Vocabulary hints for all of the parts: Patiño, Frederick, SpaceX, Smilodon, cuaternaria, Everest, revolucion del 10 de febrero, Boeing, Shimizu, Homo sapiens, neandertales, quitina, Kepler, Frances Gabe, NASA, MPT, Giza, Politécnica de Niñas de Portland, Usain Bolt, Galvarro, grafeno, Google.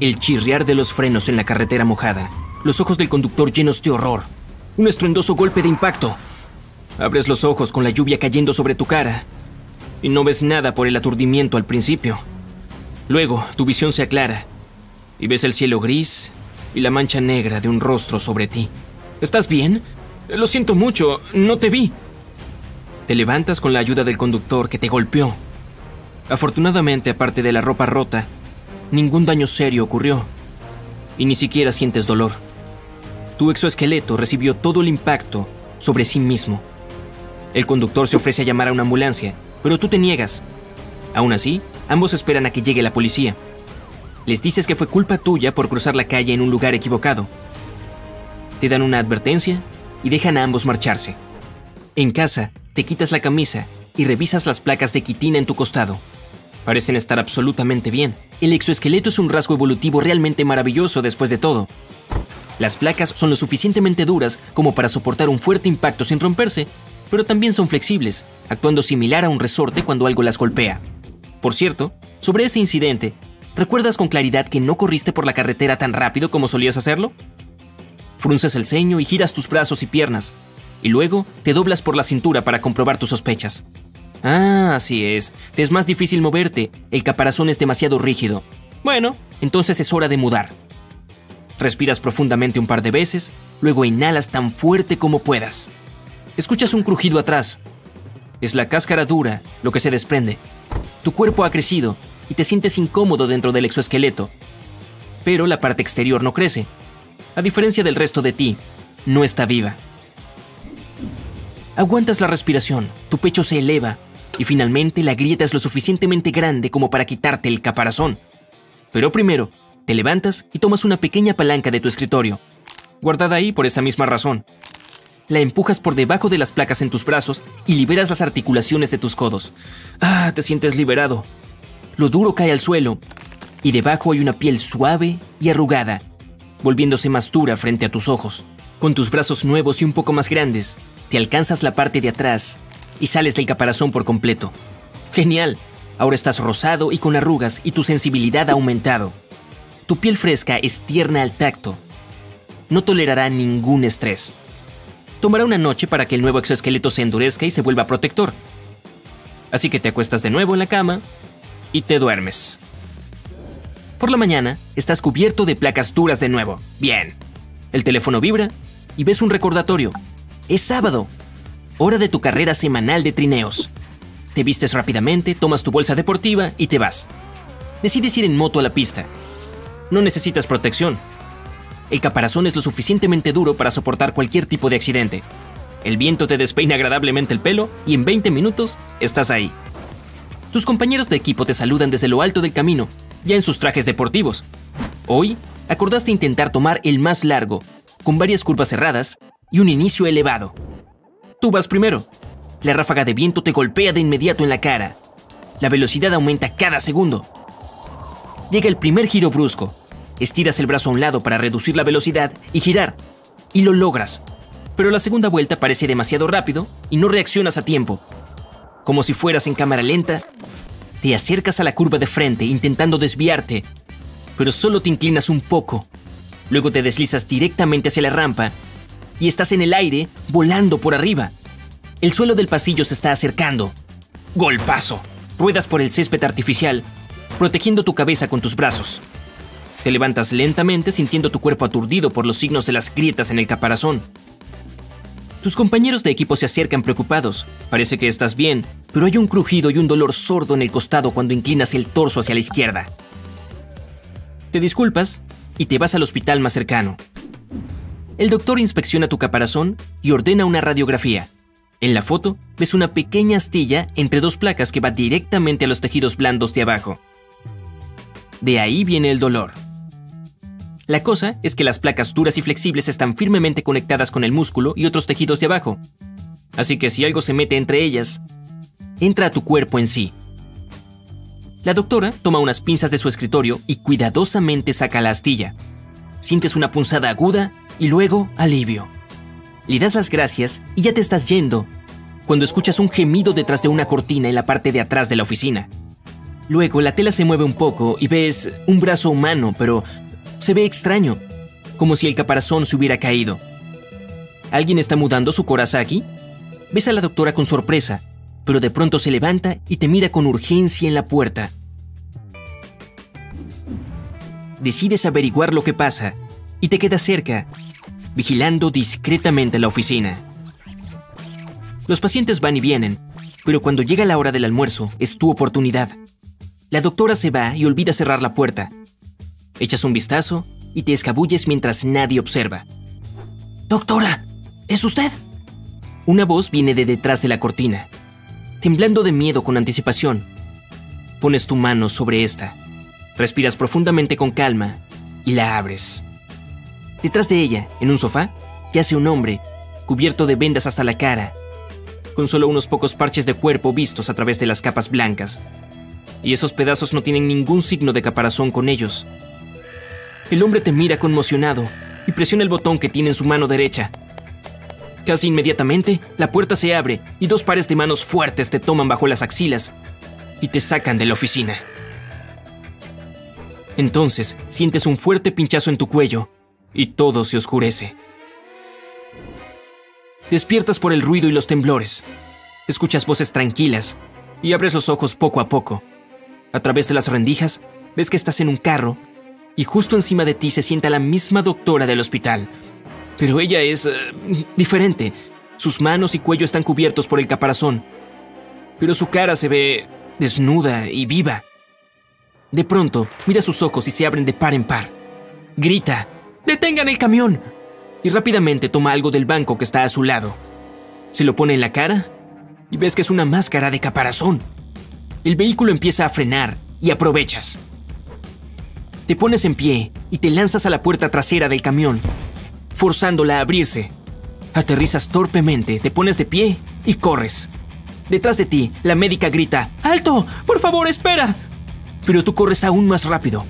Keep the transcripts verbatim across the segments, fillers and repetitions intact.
el chirriar de los frenos en la carretera mojada, los ojos del conductor llenos de horror, un estruendoso golpe de impacto. Abres los ojos con la lluvia cayendo sobre tu cara y no ves nada por el aturdimiento al principio. Luego, tu visión se aclara y ves el cielo gris y la mancha negra de un rostro sobre ti. ¿Estás bien? Lo siento mucho, no te vi. Te levantas con la ayuda del conductor que te golpeó. Afortunadamente, aparte de la ropa rota, ningún daño serio ocurrió y ni siquiera sientes dolor. Tu exoesqueleto recibió todo el impacto sobre sí mismo. El conductor se ofrece a llamar a una ambulancia, pero tú te niegas. Aún así, ambos esperan a que llegue la policía. Les dices que fue culpa tuya por cruzar la calle en un lugar equivocado. Te dan una advertencia y dejan a ambos marcharse. En casa, te quitas la camisa y revisas las placas de quitina en tu costado. Parecen estar absolutamente bien. El exoesqueleto es un rasgo evolutivo realmente maravilloso después de todo. Las placas son lo suficientemente duras como para soportar un fuerte impacto sin romperse, pero también son flexibles, actuando similar a un resorte cuando algo las golpea. Por cierto, sobre ese incidente, ¿recuerdas con claridad que no corriste por la carretera tan rápido como solías hacerlo? Frunces el ceño y giras tus brazos y piernas, y luego te doblas por la cintura para comprobar tus sospechas. Ah, así es. Te es más difícil moverte, el caparazón es demasiado rígido. Bueno, entonces es hora de mudar. Respiras profundamente un par de veces, luego inhalas tan fuerte como puedas. Escuchas un crujido atrás. Es la cáscara dura lo que se desprende. Tu cuerpo ha crecido y te sientes incómodo dentro del exoesqueleto, pero la parte exterior no crece. A diferencia del resto de ti, no está viva. Aguantas la respiración, tu pecho se eleva y finalmente la grieta es lo suficientemente grande como para quitarte el caparazón. Pero primero, te levantas y tomas una pequeña palanca de tu escritorio, guardada ahí por esa misma razón. La empujas por debajo de las placas en tus brazos y liberas las articulaciones de tus codos. ¡Ah! Te sientes liberado. Lo duro cae al suelo y debajo hay una piel suave y arrugada, volviéndose más dura frente a tus ojos. Con tus brazos nuevos y un poco más grandes, te alcanzas la parte de atrás y sales del caparazón por completo. ¡Genial! Ahora estás rosado y con arrugas y tu sensibilidad ha aumentado. Tu piel fresca es tierna al tacto. No tolerará ningún estrés. Tomará una noche para que el nuevo exoesqueleto se endurezca y se vuelva protector. Así que te acuestas de nuevo en la cama y te duermes. Por la mañana, estás cubierto de placas duras de nuevo. ¡Bien! El teléfono vibra y ves un recordatorio. ¡Es sábado! Hora de tu carrera semanal de trineos. Te vistes rápidamente, tomas tu bolsa deportiva y te vas. Decides ir en moto a la pista. No necesitas protección. El caparazón es lo suficientemente duro para soportar cualquier tipo de accidente. El viento te despeina agradablemente el pelo y en veinte minutos estás ahí. Tus compañeros de equipo te saludan desde lo alto del camino, ya en sus trajes deportivos. Hoy, acordaste intentar tomar el más largo, con varias curvas cerradas y un inicio elevado. Tú vas primero. La ráfaga de viento te golpea de inmediato en la cara. La velocidad aumenta cada segundo. Llega el primer giro brusco. Estiras el brazo a un lado para reducir la velocidad y girar. Y lo logras. Pero la segunda vuelta parece demasiado rápido y no reaccionas a tiempo. Como si fueras en cámara lenta, te acercas a la curva de frente intentando desviarte, pero solo te inclinas un poco. Luego te deslizas directamente hacia la rampa y estás en el aire, volando por arriba. El suelo del pasillo se está acercando. ¡Golpazo! Ruedas por el césped artificial, protegiendo tu cabeza con tus brazos. Te levantas lentamente, sintiendo tu cuerpo aturdido por los signos de las grietas en el caparazón. Tus compañeros de equipo se acercan preocupados. Parece que estás bien, pero hay un crujido y un dolor sordo en el costado cuando inclinas el torso hacia la izquierda. Te disculpas y te vas al hospital más cercano. El doctor inspecciona tu caparazón y ordena una radiografía. En la foto, ves una pequeña astilla entre dos placas que va directamente a los tejidos blandos de abajo. De ahí viene el dolor. La cosa es que las placas duras y flexibles están firmemente conectadas con el músculo y otros tejidos de abajo. Así que si algo se mete entre ellas, entra a tu cuerpo en sí. La doctora toma unas pinzas de su escritorio y cuidadosamente saca la astilla. Sientes una punzada aguda y luego alivio. Le das las gracias y ya te estás yendo, cuando escuchas un gemido detrás de una cortina en la parte de atrás de la oficina. Luego la tela se mueve un poco y ves un brazo humano, pero se ve extraño, como si el caparazón se hubiera caído. ¿Alguien está mudando su coraza aquí? Ves a la doctora con sorpresa, pero de pronto se levanta y te mira con urgencia en la puerta. Decides averiguar lo que pasa y te quedas cerca, vigilando discretamente la oficina. Los pacientes van y vienen, pero cuando llega la hora del almuerzo, es tu oportunidad. La doctora se va y olvida cerrar la puerta. Echas un vistazo y te escabulles mientras nadie observa. «¡Doctora! ¿Es usted?». Una voz viene de detrás de la cortina, temblando de miedo con anticipación. Pones tu mano sobre esta, respiras profundamente con calma y la abres. Detrás de ella, en un sofá, yace un hombre, cubierto de vendas hasta la cara, con solo unos pocos parches de cuerpo vistos a través de las capas blancas. Y esos pedazos no tienen ningún signo de caparazón con ellos. El hombre te mira conmocionado y presiona el botón que tiene en su mano derecha. Casi inmediatamente, la puerta se abre y dos pares de manos fuertes te toman bajo las axilas y te sacan de la oficina. Entonces, sientes un fuerte pinchazo en tu cuello y todo se oscurece. Despiertas por el ruido y los temblores. Escuchas voces tranquilas y abres los ojos poco a poco. A través de las rendijas, ves que estás en un carro y justo encima de ti se sienta la misma doctora del hospital. Pero ella es uh, diferente. Sus manos y cuello están cubiertos por el caparazón, pero su cara se ve desnuda y viva. De pronto, mira sus ojos y se abren de par en par. Grita, «¡Detengan el camión!», y rápidamente toma algo del banco que está a su lado. Se lo pone en la cara y ves que es una máscara de caparazón. El vehículo empieza a frenar y aprovechas. Te pones en pie y te lanzas a la puerta trasera del camión, forzándola a abrirse. Aterrizas torpemente, te pones de pie y corres. Detrás de ti, la médica grita, «¡Alto! ¡Por favor, espera!». Pero tú corres aún más rápido.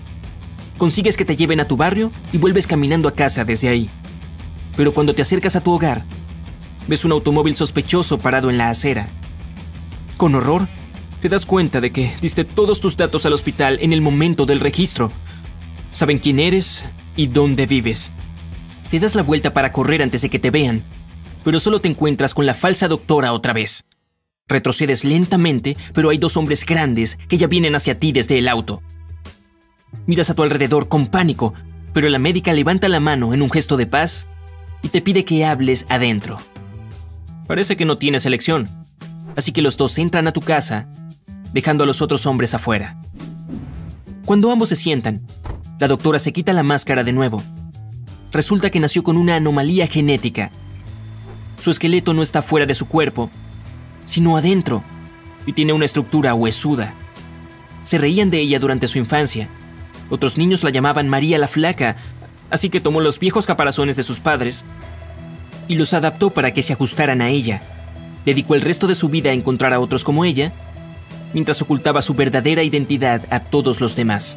Consigues que te lleven a tu barrio y vuelves caminando a casa desde ahí. Pero cuando te acercas a tu hogar, ves un automóvil sospechoso parado en la acera. Con horror, te das cuenta de que diste todos tus datos al hospital en el momento del registro. Saben quién eres y dónde vives. Te das la vuelta para correr antes de que te vean, pero solo te encuentras con la falsa doctora otra vez. Retrocedes lentamente, pero hay dos hombres grandes que ya vienen hacia ti desde el auto. Miras a tu alrededor con pánico, pero la médica levanta la mano en un gesto de paz y te pide que hables adentro. Parece que no tienes elección, así que los dos entran a tu casa, dejando a los otros hombres afuera. Cuando ambos se sientan, la doctora se quita la máscara de nuevo. Resulta que nació con una anomalía genética. Su esqueleto no está fuera de su cuerpo, sino adentro, y tiene una estructura huesuda. Se reían de ella durante su infancia. Otros niños la llamaban María la Flaca, así que tomó los viejos caparazones de sus padres y los adaptó para que se ajustaran a ella. Dedicó el resto de su vida a encontrar a otros como ella, mientras ocultaba su verdadera identidad a todos los demás.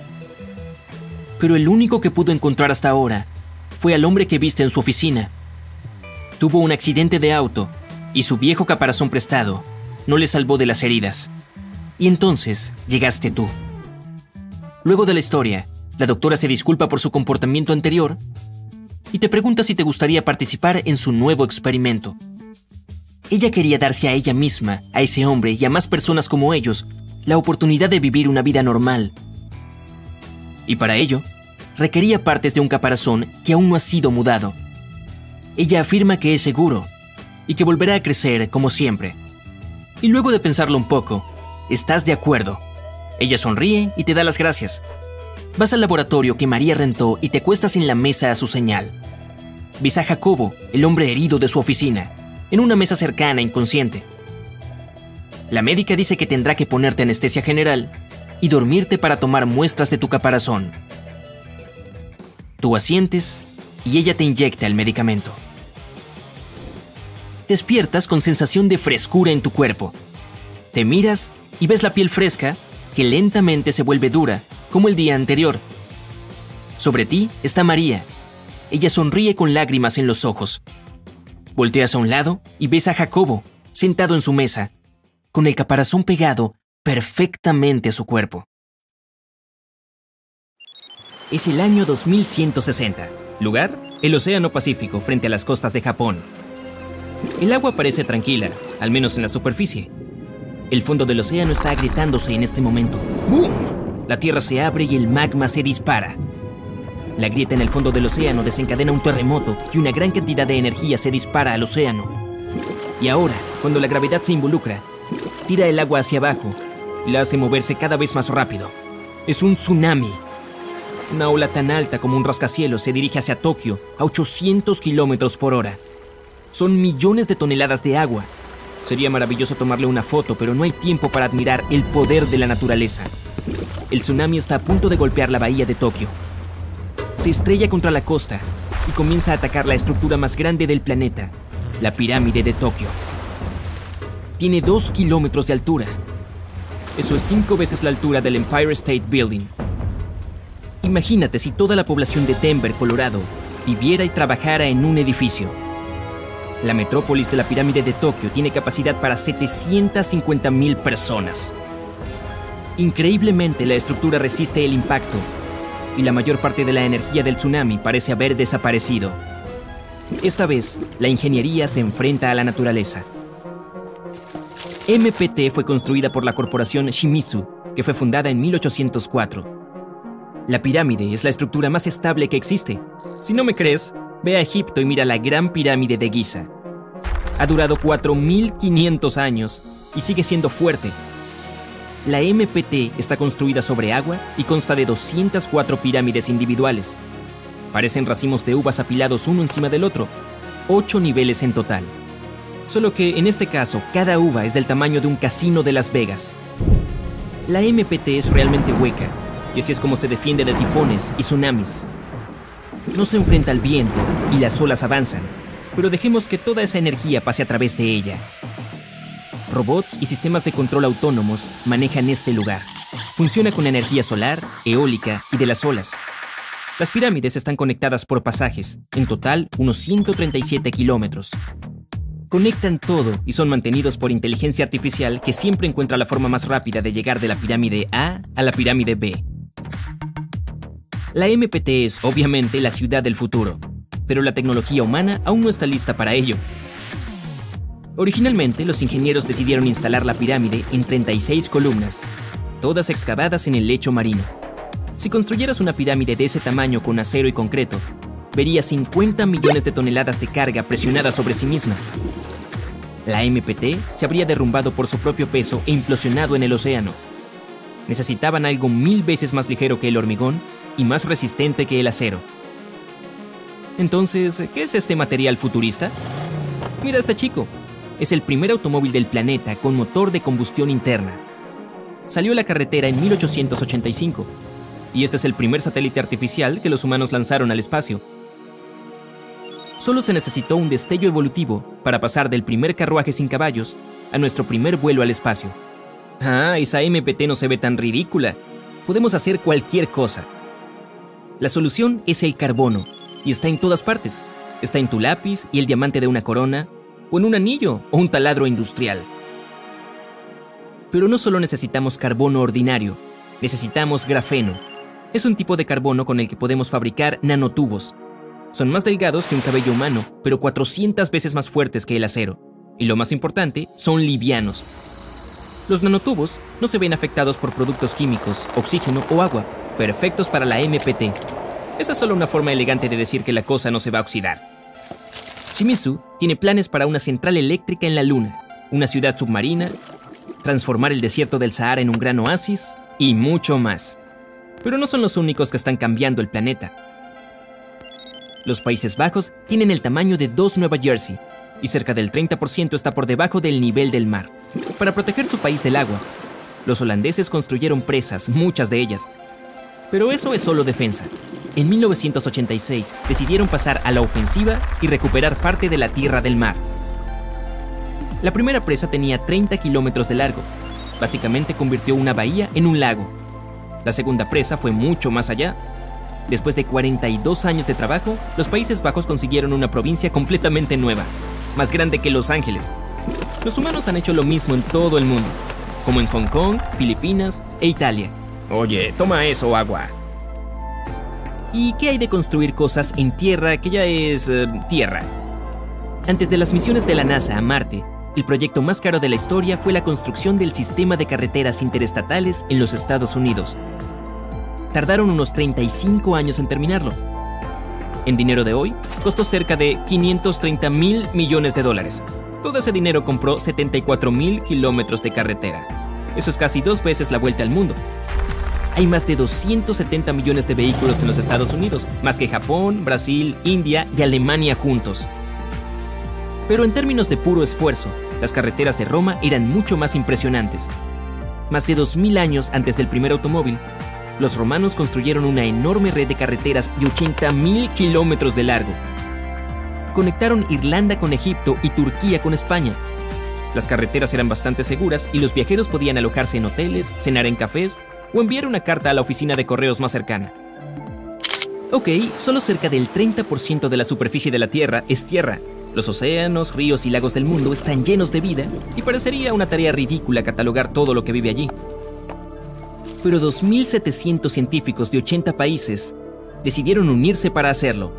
Pero el único que pudo encontrar hasta ahora fue al hombre que viste en su oficina. Tuvo un accidente de auto y su viejo caparazón prestado no le salvó de las heridas. Y entonces llegaste tú. Luego de la historia, la doctora se disculpa por su comportamiento anterior y te pregunta si te gustaría participar en su nuevo experimento. Ella quería darse a ella misma, a ese hombre y a más personas como ellos, la oportunidad de vivir una vida normal. Y para ello, requería partes de un caparazón que aún no ha sido mudado. Ella afirma que es seguro y que volverá a crecer como siempre. Y luego de pensarlo un poco, estás de acuerdo. Ella sonríe y te da las gracias. Vas al laboratorio que María rentó y te acuestas en la mesa a su señal. Ves a Jacobo, el hombre herido de su oficina, en una mesa cercana inconsciente. La médica dice que tendrá que ponerte anestesia general y dormirte para tomar muestras de tu caparazón. Tú asientes y ella te inyecta el medicamento. Despiertas con sensación de frescura en tu cuerpo. Te miras y ves la piel fresca que lentamente se vuelve dura, como el día anterior. Sobre ti está María. Ella sonríe con lágrimas en los ojos. Volteas a un lado y ves a Jacobo, sentado en su mesa, con el caparazón pegado perfectamente a su cuerpo. es el año dos mil ciento sesenta. Lugar, el Océano Pacífico, frente a las costas de Japón. El agua parece tranquila, al menos en la superficie. El fondo del océano está agrietándose en este momento. ¡Bum! La tierra se abre y el magma se dispara. La grieta en el fondo del océano desencadena un terremoto y una gran cantidad de energía se dispara al océano. Y ahora, cuando la gravedad se involucra, tira el agua hacia abajo y la hace moverse cada vez más rápido. Es un tsunami. Una ola tan alta como un rascacielos se dirige hacia Tokio a ochocientos kilómetros por hora. Son millones de toneladas de agua. Sería maravilloso tomarle una foto, pero no hay tiempo para admirar el poder de la naturaleza. El tsunami está a punto de golpear la bahía de Tokio. Se estrella contra la costa y comienza a atacar la estructura más grande del planeta, la pirámide de Tokio. Tiene dos kilómetros de altura. Eso es cinco veces la altura del Empire State Building. Imagínate si toda la población de Denver, Colorado, viviera y trabajara en un edificio. La metrópolis de la pirámide de Tokio tiene capacidad para setecientas cincuenta mil personas. Increíblemente, la estructura resiste el impacto y la mayor parte de la energía del tsunami parece haber desaparecido. Esta vez, la ingeniería se enfrenta a la naturaleza. M P T fue construida por la corporación Shimizu, que fue fundada en mil ochocientos cuatro. La pirámide es la estructura más estable que existe. Si no me crees, ve a Egipto y mira la gran pirámide de Giza. Ha durado cuatro mil quinientos años y sigue siendo fuerte. La M P T está construida sobre agua y consta de doscientas cuatro pirámides individuales. Parecen racimos de uvas apilados uno encima del otro, ocho niveles en total. Solo que, en este caso, cada uva es del tamaño de un casino de Las Vegas. La M P T es realmente hueca, y así es como se defiende de tifones y tsunamis. No se enfrenta al viento y las olas avanzan, pero dejemos que toda esa energía pase a través de ella. Robots y sistemas de control autónomos manejan este lugar. Funciona con energía solar, eólica y de las olas. Las pirámides están conectadas por pasajes, en total unos ciento treinta y siete kilómetros. Conectan todo y son mantenidos por inteligencia artificial que siempre encuentra la forma más rápida de llegar de la pirámide A a la pirámide B. La M P T es, obviamente, la ciudad del futuro, pero la tecnología humana aún no está lista para ello. Originalmente, los ingenieros decidieron instalar la pirámide en treinta y seis columnas, todas excavadas en el lecho marino. Si construyeras una pirámide de ese tamaño con acero y concreto, verías cincuenta millones de toneladas de carga presionada sobre sí misma. La M P T se habría derrumbado por su propio peso e implosionado en el océano. Necesitaban algo mil veces más ligero que el hormigón y más resistente que el acero. Entonces, ¿qué es este material futurista? Mira a este chico. Es el primer automóvil del planeta con motor de combustión interna. Salió a la carretera en mil ochocientos ochenta y cinco, y este es el primer satélite artificial que los humanos lanzaron al espacio. Solo se necesitó un destello evolutivo para pasar del primer carruaje sin caballos a nuestro primer vuelo al espacio. Ah, esa M P T no se ve tan ridícula. Podemos hacer cualquier cosa. La solución es el carbono, y está en todas partes. Está en tu lápiz y el diamante de una corona, o en un anillo o un taladro industrial. Pero no solo necesitamos carbono ordinario, necesitamos grafeno. Es un tipo de carbono con el que podemos fabricar nanotubos. Son más delgados que un cabello humano, pero cuatrocientas veces más fuertes que el acero. Y lo más importante, son livianos. Los nanotubos no se ven afectados por productos químicos, oxígeno o agua, perfectos para la M P T. Esa es solo una forma elegante de decir que la cosa no se va a oxidar. Shimizu tiene planes para una central eléctrica en la Luna, una ciudad submarina, transformar el desierto del Sahara en un gran oasis y mucho más. Pero no son los únicos que están cambiando el planeta. Los Países Bajos tienen el tamaño de dos Nueva Jersey y cerca del treinta por ciento está por debajo del nivel del mar. Para proteger su país del agua, los holandeses construyeron presas, muchas de ellas. Pero eso es solo defensa. En mil novecientos ochenta y seis decidieron pasar a la ofensiva y recuperar parte de la tierra del mar. La primera presa tenía treinta kilómetros de largo. Básicamente convirtió una bahía en un lago. La segunda presa fue mucho más allá. Después de cuarenta y dos años de trabajo, los Países Bajos consiguieron una provincia completamente nueva, más grande que Los Ángeles. Los humanos han hecho lo mismo en todo el mundo, como en Hong Kong, Filipinas e Italia. Oye, toma eso, agua. ¿Y qué hay de construir cosas en tierra que ya es... Eh, tierra? Antes de las misiones de la NASA a Marte, el proyecto más caro de la historia fue la construcción del sistema de carreteras interestatales en los Estados Unidos. Tardaron unos treinta y cinco años en terminarlo. En dinero de hoy, costó cerca de quinientos treinta mil millones de dólares. Todo ese dinero compró setenta y cuatro mil kilómetros de carretera. Eso es casi dos veces la vuelta al mundo. Hay más de doscientos setenta millones de vehículos en los Estados Unidos, más que Japón, Brasil, India y Alemania juntos. Pero en términos de puro esfuerzo, las carreteras de Roma eran mucho más impresionantes. Más de dos mil años antes del primer automóvil, los romanos construyeron una enorme red de carreteras de ochenta mil kilómetros de largo. Conectaron Irlanda con Egipto y Turquía con España. Las carreteras eran bastante seguras y los viajeros podían alojarse en hoteles, cenar en cafés o enviar una carta a la oficina de correos más cercana. Ok, solo cerca del treinta por ciento de la superficie de la Tierra es tierra. Los océanos, ríos y lagos del mundo están llenos de vida y parecería una tarea ridícula catalogar todo lo que vive allí. Pero dos mil setecientos científicos de ochenta países decidieron unirse para hacerlo.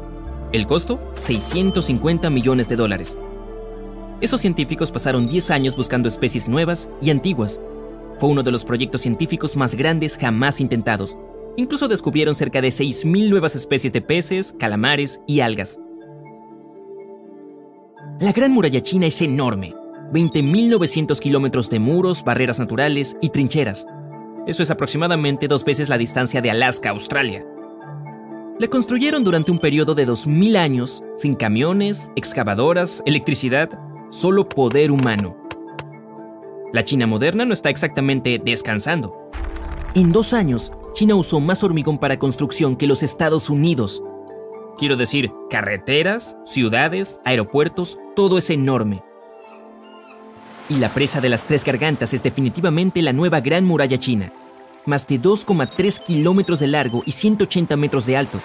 El costo, seiscientos cincuenta millones de dólares. Esos científicos pasaron diez años buscando especies nuevas y antiguas. Fue uno de los proyectos científicos más grandes jamás intentados. Incluso descubrieron cerca de seis mil nuevas especies de peces, calamares y algas. La Gran Muralla China es enorme. veinte mil novecientos kilómetros de muros, barreras naturales y trincheras. Eso es aproximadamente dos veces la distancia de Alaska a Australia. La construyeron durante un periodo de dos mil años, sin camiones, excavadoras, electricidad, solo poder humano. La China moderna no está exactamente descansando. En dos años, China usó más hormigón para construcción que los Estados Unidos. Quiero decir, carreteras, ciudades, aeropuertos, todo es enorme. Y la presa de las Tres Gargantas es definitivamente la nueva Gran Muralla China. Más de dos coma tres kilómetros de largo y ciento ochenta metros de alto.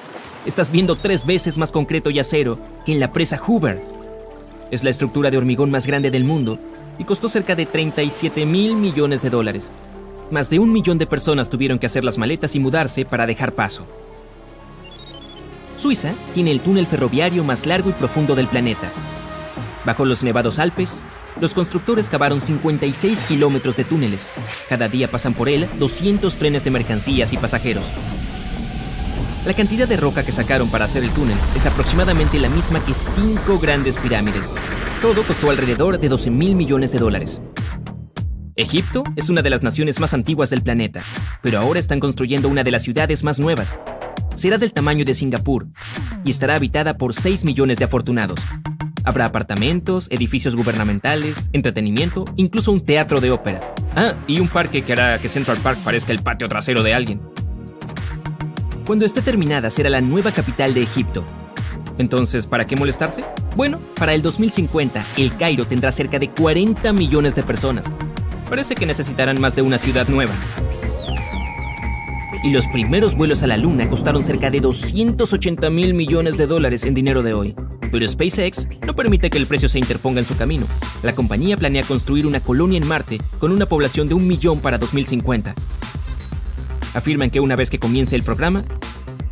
Estás viendo tres veces más concreto y acero que en la presa Hoover. Es la estructura de hormigón más grande del mundo y costó cerca de treinta y siete mil millones de dólares. Más de un millón de personas tuvieron que hacer las maletas y mudarse para dejar paso. Suiza tiene el túnel ferroviario más largo y profundo del planeta. Bajo los nevados Alpes, los constructores cavaron cincuenta y seis kilómetros de túneles. Cada día pasan por él doscientos trenes de mercancías y pasajeros. La cantidad de roca que sacaron para hacer el túnel es aproximadamente la misma que cinco grandes pirámides. Todo costó alrededor de doce mil millones de dólares. Egipto es una de las naciones más antiguas del planeta, pero ahora están construyendo una de las ciudades más nuevas. Será del tamaño de Singapur y estará habitada por seis millones de afortunados. Habrá apartamentos, edificios gubernamentales, entretenimiento, incluso un teatro de ópera. Ah, y un parque que hará que Central Park parezca el patio trasero de alguien. Cuando esté terminada será la nueva capital de Egipto. Entonces, ¿para qué molestarse? Bueno, para el dos mil cincuenta, el Cairo tendrá cerca de cuarenta millones de personas. Parece que necesitarán más de una ciudad nueva. Y los primeros vuelos a la Luna costaron cerca de doscientos ochenta mil millones de dólares en dinero de hoy. Pero SpaceX no permite que el precio se interponga en su camino. La compañía planea construir una colonia en Marte con una población de un millón para dos mil cincuenta. Afirman que una vez que comience el programa,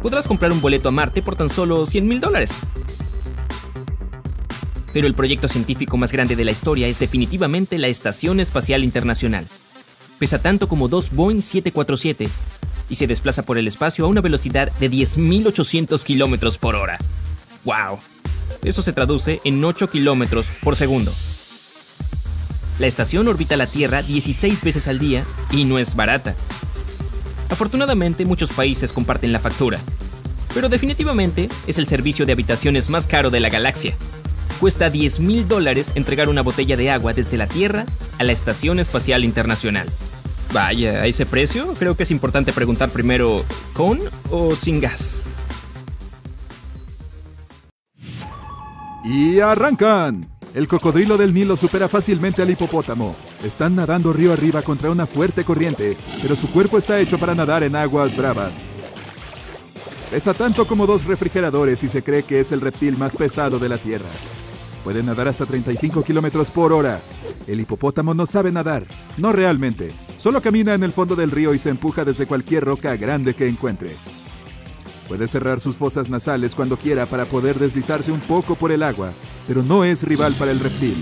podrás comprar un boleto a Marte por tan solo cien mil dólares. Pero el proyecto científico más grande de la historia es definitivamente la Estación Espacial Internacional. Pesa tanto como dos Boeing siete cuatro siete y se desplaza por el espacio a una velocidad de diez mil ochocientos kilómetros por hora. ¡Wow! Eso se traduce en ocho kilómetros por segundo. La estación orbita la Tierra dieciséis veces al día y no es barata. Afortunadamente, muchos países comparten la factura, pero definitivamente es el servicio de habitaciones más caro de la galaxia. Cuesta diez mil dólares entregar una botella de agua desde la Tierra a la Estación Espacial Internacional. Vaya, a ese precio, creo que es importante preguntar primero, ¿con o sin gas? ¡Y arrancan! El cocodrilo del Nilo supera fácilmente al hipopótamo. Están nadando río arriba contra una fuerte corriente, pero su cuerpo está hecho para nadar en aguas bravas. Pesa tanto como dos refrigeradores y se cree que es el reptil más pesado de la Tierra. Puede nadar hasta treinta y cinco kilómetros por hora. El hipopótamo no sabe nadar, no realmente. Solo camina en el fondo del río y se empuja desde cualquier roca grande que encuentre. Puede cerrar sus fosas nasales cuando quiera para poder deslizarse un poco por el agua, pero no es rival para el reptil.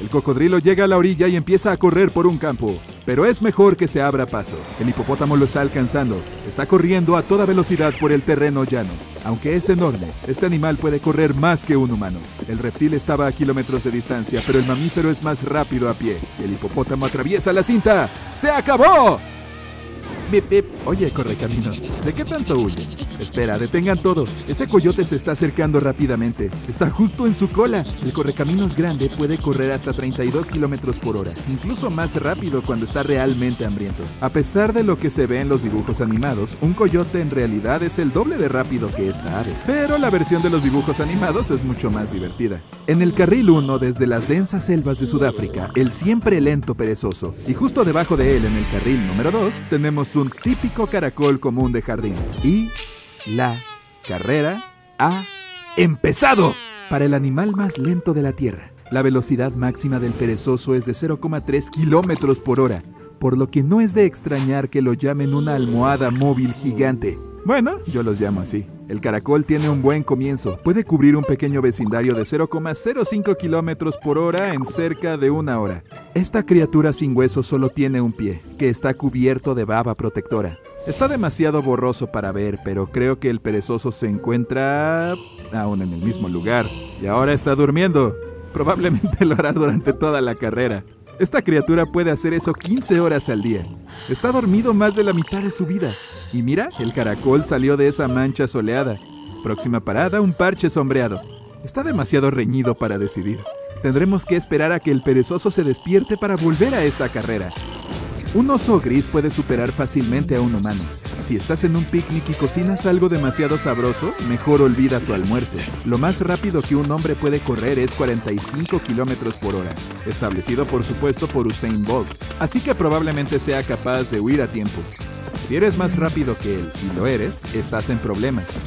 El cocodrilo llega a la orilla y empieza a correr por un campo, pero es mejor que se abra paso. El hipopótamo lo está alcanzando, está corriendo a toda velocidad por el terreno llano. Aunque es enorme, este animal puede correr más que un humano. El reptil estaba a kilómetros de distancia, pero el mamífero es más rápido a pie. El hipopótamo atraviesa la cinta. ¡Se acabó! Bip, bip. Oye, correcaminos, ¿de qué tanto huyes? Espera, detengan todo. Ese coyote se está acercando rápidamente. Está justo en su cola. El correcaminos grande puede correr hasta treinta y dos kilómetros por hora, incluso más rápido cuando está realmente hambriento. A pesar de lo que se ve en los dibujos animados, un coyote en realidad es el doble de rápido que esta ave. Pero la versión de los dibujos animados es mucho más divertida. En el carril uno, desde las densas selvas de Sudáfrica, el siempre lento perezoso. Y justo debajo de él, en el carril número dos, tenemos un típico caracol común de jardín. Y la carrera ha empezado para el animal más lento de la Tierra. La velocidad máxima del perezoso es de cero coma tres kilómetros por hora, por lo que no es de extrañar que lo llamen una almohada móvil gigante. Bueno, yo los llamo así. El caracol tiene un buen comienzo. Puede cubrir un pequeño vecindario de cero coma cero cinco kilómetros por hora en cerca de una hora. Esta criatura sin huesos solo tiene un pie, que está cubierto de baba protectora. Está demasiado borroso para ver, pero creo que el perezoso se encuentra aún en el mismo lugar. Y ahora está durmiendo. Probablemente lo hará durante toda la carrera. Esta criatura puede hacer eso quince horas al día. Está dormido más de la mitad de su vida. Y mira, el caracol salió de esa mancha soleada. Próxima parada, un parche sombreado. Está demasiado reñido para decidir. Tendremos que esperar a que el perezoso se despierte para volver a esta carrera. Un oso gris puede superar fácilmente a un humano. Si estás en un picnic y cocinas algo demasiado sabroso, mejor olvida tu almuerzo. Lo más rápido que un hombre puede correr es cuarenta y cinco kilómetros por hora, establecido por supuesto por Usain Bolt, así que probablemente sea capaz de huir a tiempo. Si eres más rápido que él, y lo eres, estás en problemas.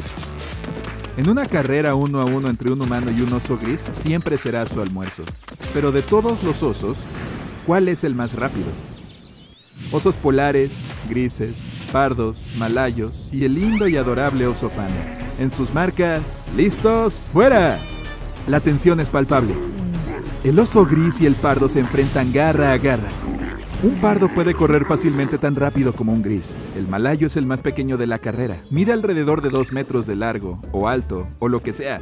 En una carrera uno a uno entre un humano y un oso gris, siempre será su almuerzo. Pero de todos los osos, ¿cuál es el más rápido? Osos polares, grises, pardos, malayos y el lindo y adorable oso panda. En sus marcas, ¡listos, fuera! La tensión es palpable. El oso gris y el pardo se enfrentan garra a garra. Un pardo puede correr fácilmente tan rápido como un gris. El malayo es el más pequeño de la carrera. Mide alrededor de dos metros de largo, o alto, o lo que sea.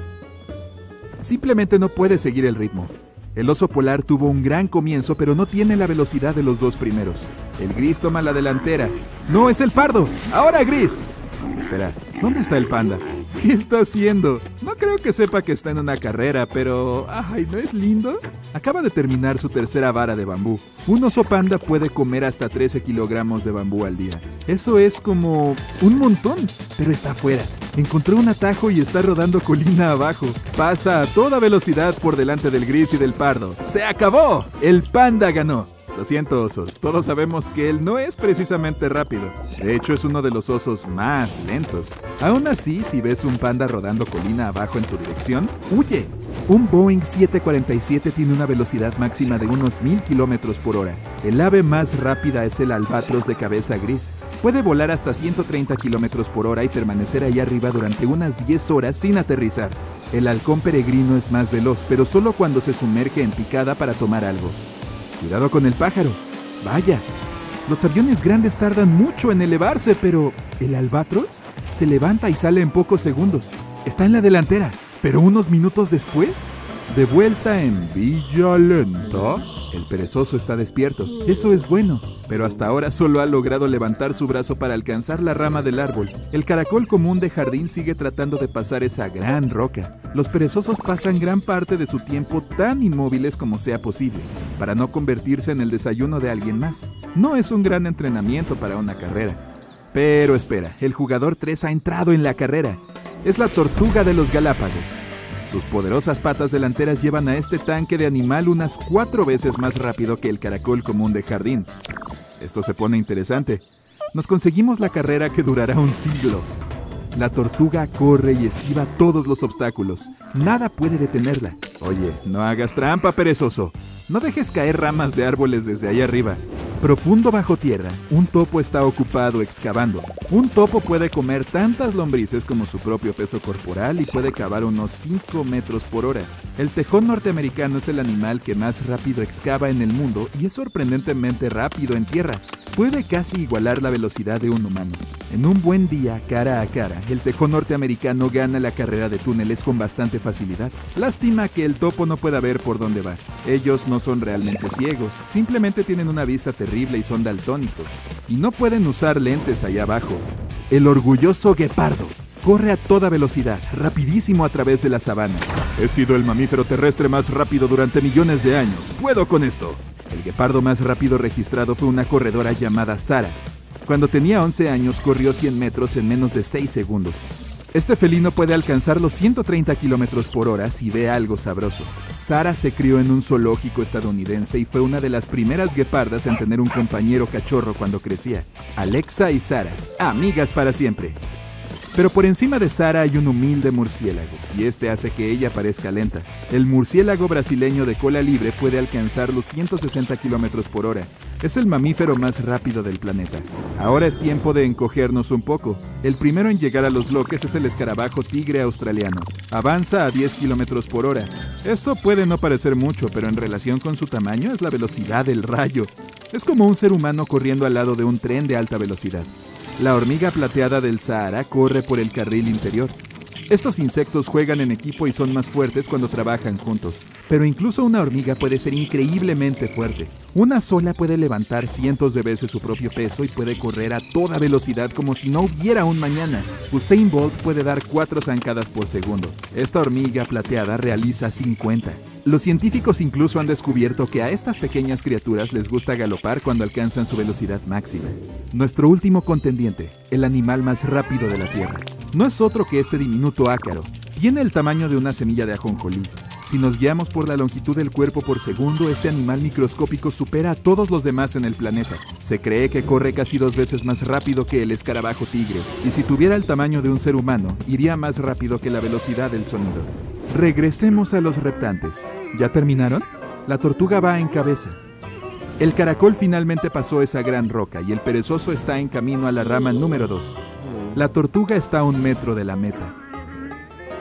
Simplemente no puede seguir el ritmo. El oso polar tuvo un gran comienzo, pero no tiene la velocidad de los dos primeros. El gris toma la delantera. ¡No, es el pardo! ¡Ahora, gris! Espera, ¿dónde está el panda? ¿Qué está haciendo? No creo que sepa que está en una carrera, pero... ¡ay, ¿no es lindo? Acaba de terminar su tercera vara de bambú. Un oso panda puede comer hasta trece kilogramos de bambú al día. Eso es como... un montón, pero está afuera. Encontró un atajo y está rodando colina abajo. Pasa a toda velocidad por delante del gris y del pardo. ¡Se acabó! ¡El panda ganó! Lo siento, osos. Todos sabemos que él no es precisamente rápido. De hecho, es uno de los osos más lentos. Aún así, si ves un panda rodando colina abajo en tu dirección, ¡huye! Un Boeing siete cuarenta y siete tiene una velocidad máxima de unos mil kilómetros por hora. El ave más rápida es el albatros de cabeza gris. Puede volar hasta ciento treinta kilómetros por hora y permanecer ahí arriba durante unas diez horas sin aterrizar. El halcón peregrino es más veloz, pero solo cuando se sumerge en picada para tomar algo. Cuidado con el pájaro. Vaya, los aviones grandes tardan mucho en elevarse, pero el albatros se levanta y sale en pocos segundos. Está en la delantera. Pero unos minutos después, de vuelta en Villa Lenta, el perezoso está despierto. Eso es bueno, pero hasta ahora solo ha logrado levantar su brazo para alcanzar la rama del árbol. El caracol común de jardín sigue tratando de pasar esa gran roca. Los perezosos pasan gran parte de su tiempo tan inmóviles como sea posible, para no convertirse en el desayuno de alguien más. No es un gran entrenamiento para una carrera. Pero espera, el jugador tres ha entrado en la carrera. Es la tortuga de los Galápagos. Sus poderosas patas delanteras llevan a este tanque de animal unas cuatro veces más rápido que el caracol común de jardín. Esto se pone interesante. Nos conseguimos la carrera que durará un siglo. La tortuga corre y esquiva todos los obstáculos. Nada puede detenerla. Oye, no hagas trampa, perezoso. No dejes caer ramas de árboles desde ahí arriba. Profundo bajo tierra, un topo está ocupado excavando. Un topo puede comer tantas lombrices como su propio peso corporal y puede cavar unos cinco metros por hora. El tejón norteamericano es el animal que más rápido excava en el mundo y es sorprendentemente rápido en tierra. Puede casi igualar la velocidad de un humano. En un buen día, cara a cara, el tejón norteamericano gana la carrera de túneles con bastante facilidad. Lástima que el topo no pueda ver por dónde va. Ellos no son realmente ciegos, simplemente tienen una vista terrible y son daltónicos. Y no pueden usar lentes allá abajo. El orgulloso guepardo corre a toda velocidad, rapidísimo a través de la sabana. He sido el mamífero terrestre más rápido durante millones de años. ¡Puedo con esto! El guepardo más rápido registrado fue una corredora llamada Sara. Cuando tenía once años, corrió cien metros en menos de seis segundos. Este felino puede alcanzar los ciento treinta kilómetros por hora si ve algo sabroso. Sara se crió en un zoológico estadounidense y fue una de las primeras guepardas en tener un compañero cachorro cuando crecía. Alexa y Sara, amigas para siempre. Pero por encima de Sara hay un humilde murciélago, y este hace que ella parezca lenta. El murciélago brasileño de cola libre puede alcanzar los ciento sesenta kilómetros por hora. Es el mamífero más rápido del planeta. Ahora es tiempo de encogernos un poco. El primero en llegar a los bloques es el escarabajo tigre australiano. Avanza a diez kilómetros por hora. Eso puede no parecer mucho, pero en relación con su tamaño es la velocidad del rayo. Es como un ser humano corriendo al lado de un tren de alta velocidad. La hormiga plateada del Sahara corre por el carril interior. Estos insectos juegan en equipo y son más fuertes cuando trabajan juntos. Pero incluso una hormiga puede ser increíblemente fuerte. Una sola puede levantar cientos de veces su propio peso y puede correr a toda velocidad como si no hubiera un mañana. Usain Bolt puede dar cuatro zancadas por segundo. Esta hormiga plateada realiza cincuenta. Los científicos incluso han descubierto que a estas pequeñas criaturas les gusta galopar cuando alcanzan su velocidad máxima. Nuestro último contendiente, el animal más rápido de la Tierra, no es otro que este diminuto ácaro. Tiene el tamaño de una semilla de ajonjolí. Si nos guiamos por la longitud del cuerpo por segundo, este animal microscópico supera a todos los demás en el planeta. Se cree que corre casi dos veces más rápido que el escarabajo tigre, y si tuviera el tamaño de un ser humano, iría más rápido que la velocidad del sonido. Regresemos a los reptantes. ¿Ya terminaron? La tortuga va en cabeza. El caracol finalmente pasó esa gran roca y el perezoso está en camino a la rama número dos. La tortuga está a un metro de la meta.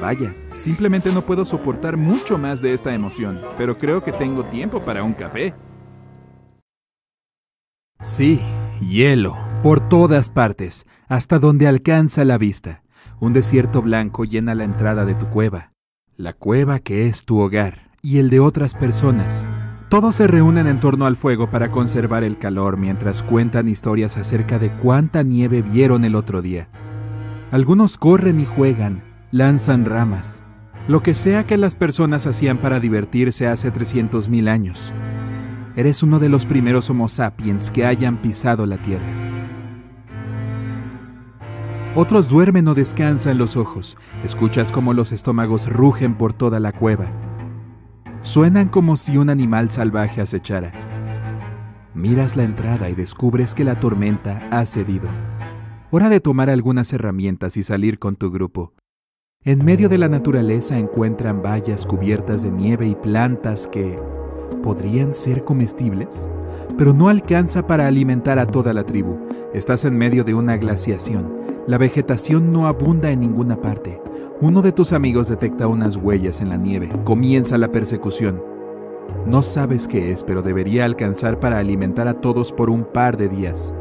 Vaya, simplemente no puedo soportar mucho más de esta emoción, pero creo que tengo tiempo para un café. Sí, hielo, por todas partes, hasta donde alcanza la vista. Un desierto blanco llena la entrada de tu cueva. La cueva que es tu hogar y el de otras personas. Todos se reúnen en torno al fuego para conservar el calor mientras cuentan historias acerca de cuánta nieve vieron el otro día. Algunos corren y juegan, lanzan ramas, lo que sea que las personas hacían para divertirse hace trescientos mil años. Eres uno de los primeros Homo sapiens que hayan pisado la tierra. Otros duermen o descansan los ojos. Escuchas cómo los estómagos rugen por toda la cueva. Suenan como si un animal salvaje acechara. Miras la entrada y descubres que la tormenta ha cedido. Hora de tomar algunas herramientas y salir con tu grupo. En medio de la naturaleza encuentran vallas cubiertas de nieve y plantas que podrían ser comestibles, pero no alcanza para alimentar a toda la tribu. Estás en medio de una glaciación. La vegetación no abunda en ninguna parte. Uno de tus amigos detecta unas huellas en la nieve. Comienza la persecución. No sabes qué es, pero debería alcanzar para alimentar a todos por un par de días.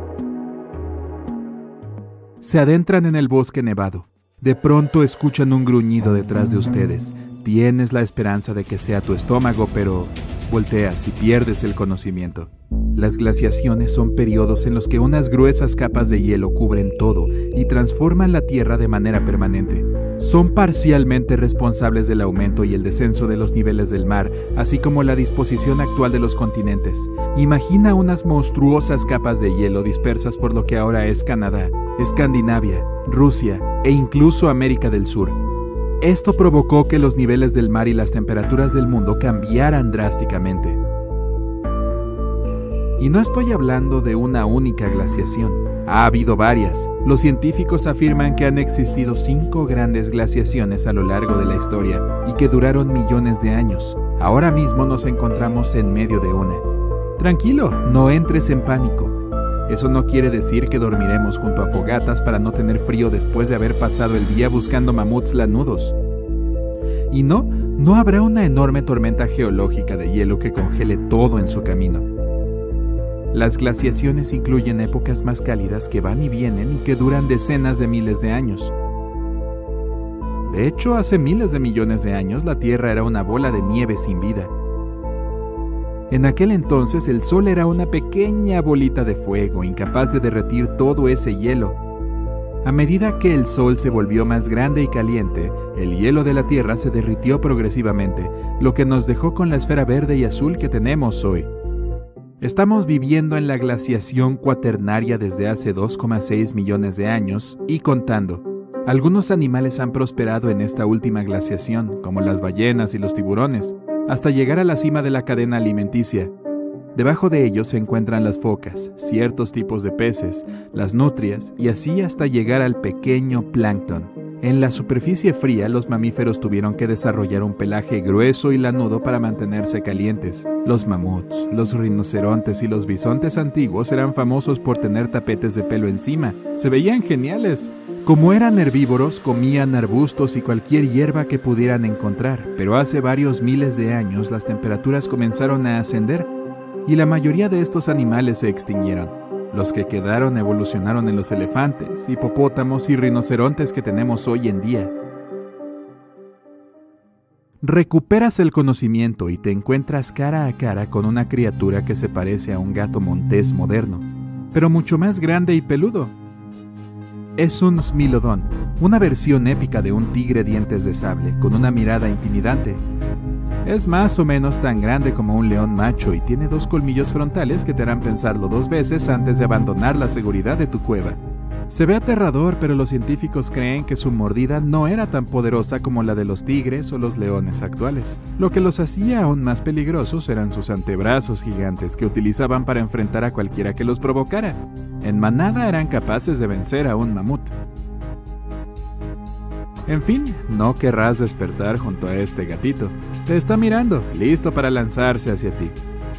Se adentran en el bosque nevado. De pronto escuchan un gruñido detrás de ustedes. Tienes la esperanza de que sea tu estómago, pero volteas y pierdes el conocimiento. Las glaciaciones son periodos en los que unas gruesas capas de hielo cubren todo y transforman la Tierra de manera permanente. Son parcialmente responsables del aumento y el descenso de los niveles del mar, así como la disposición actual de los continentes. Imagina unas monstruosas capas de hielo dispersas por lo que ahora es Canadá, Escandinavia, Rusia e incluso América del Sur. Esto provocó que los niveles del mar y las temperaturas del mundo cambiaran drásticamente. Y no estoy hablando de una única glaciación. Ha habido varias. Los científicos afirman que han existido cinco grandes glaciaciones a lo largo de la historia y que duraron millones de años. Ahora mismo nos encontramos en medio de una. Tranquilo, no entres en pánico. Eso no quiere decir que dormiremos junto a fogatas para no tener frío después de haber pasado el día buscando mamuts lanudos. Y no, no habrá una enorme tormenta geológica de hielo que congele todo en su camino. Las glaciaciones incluyen épocas más cálidas que van y vienen y que duran decenas de miles de años. De hecho, hace miles de millones de años la Tierra era una bola de nieve sin vida. En aquel entonces el Sol era una pequeña bolita de fuego, incapaz de derretir todo ese hielo. A medida que el Sol se volvió más grande y caliente, el hielo de la Tierra se derritió progresivamente, lo que nos dejó con la esfera verde y azul que tenemos hoy. Estamos viviendo en la glaciación cuaternaria desde hace dos coma seis millones de años y contando. Algunos animales han prosperado en esta última glaciación, como las ballenas y los tiburones, hasta llegar a la cima de la cadena alimenticia. Debajo de ellos se encuentran las focas, ciertos tipos de peces, las nutrias y así hasta llegar al pequeño plancton. En la superficie fría, los mamíferos tuvieron que desarrollar un pelaje grueso y lanudo para mantenerse calientes. Los mamuts, los rinocerontes y los bisontes antiguos eran famosos por tener tapetes de pelo encima. ¡Se veían geniales! Como eran herbívoros, comían arbustos y cualquier hierba que pudieran encontrar, pero hace varios miles de años las temperaturas comenzaron a ascender y la mayoría de estos animales se extinguieron. Los que quedaron evolucionaron en los elefantes, hipopótamos y rinocerontes que tenemos hoy en día. Recuperas el conocimiento y te encuentras cara a cara con una criatura que se parece a un gato montés moderno, pero mucho más grande y peludo. Es un Smilodon, una versión épica de un tigre dientes de sable, con una mirada intimidante. Es más o menos tan grande como un león macho y tiene dos colmillos frontales que te harán pensarlo dos veces antes de abandonar la seguridad de tu cueva. Se ve aterrador, pero los científicos creen que su mordida no era tan poderosa como la de los tigres o los leones actuales. Lo que los hacía aún más peligrosos eran sus antebrazos gigantes que utilizaban para enfrentar a cualquiera que los provocara. En manada eran capaces de vencer a un mamut. En fin, no querrás despertar junto a este gatito. Te está mirando, listo para lanzarse hacia ti.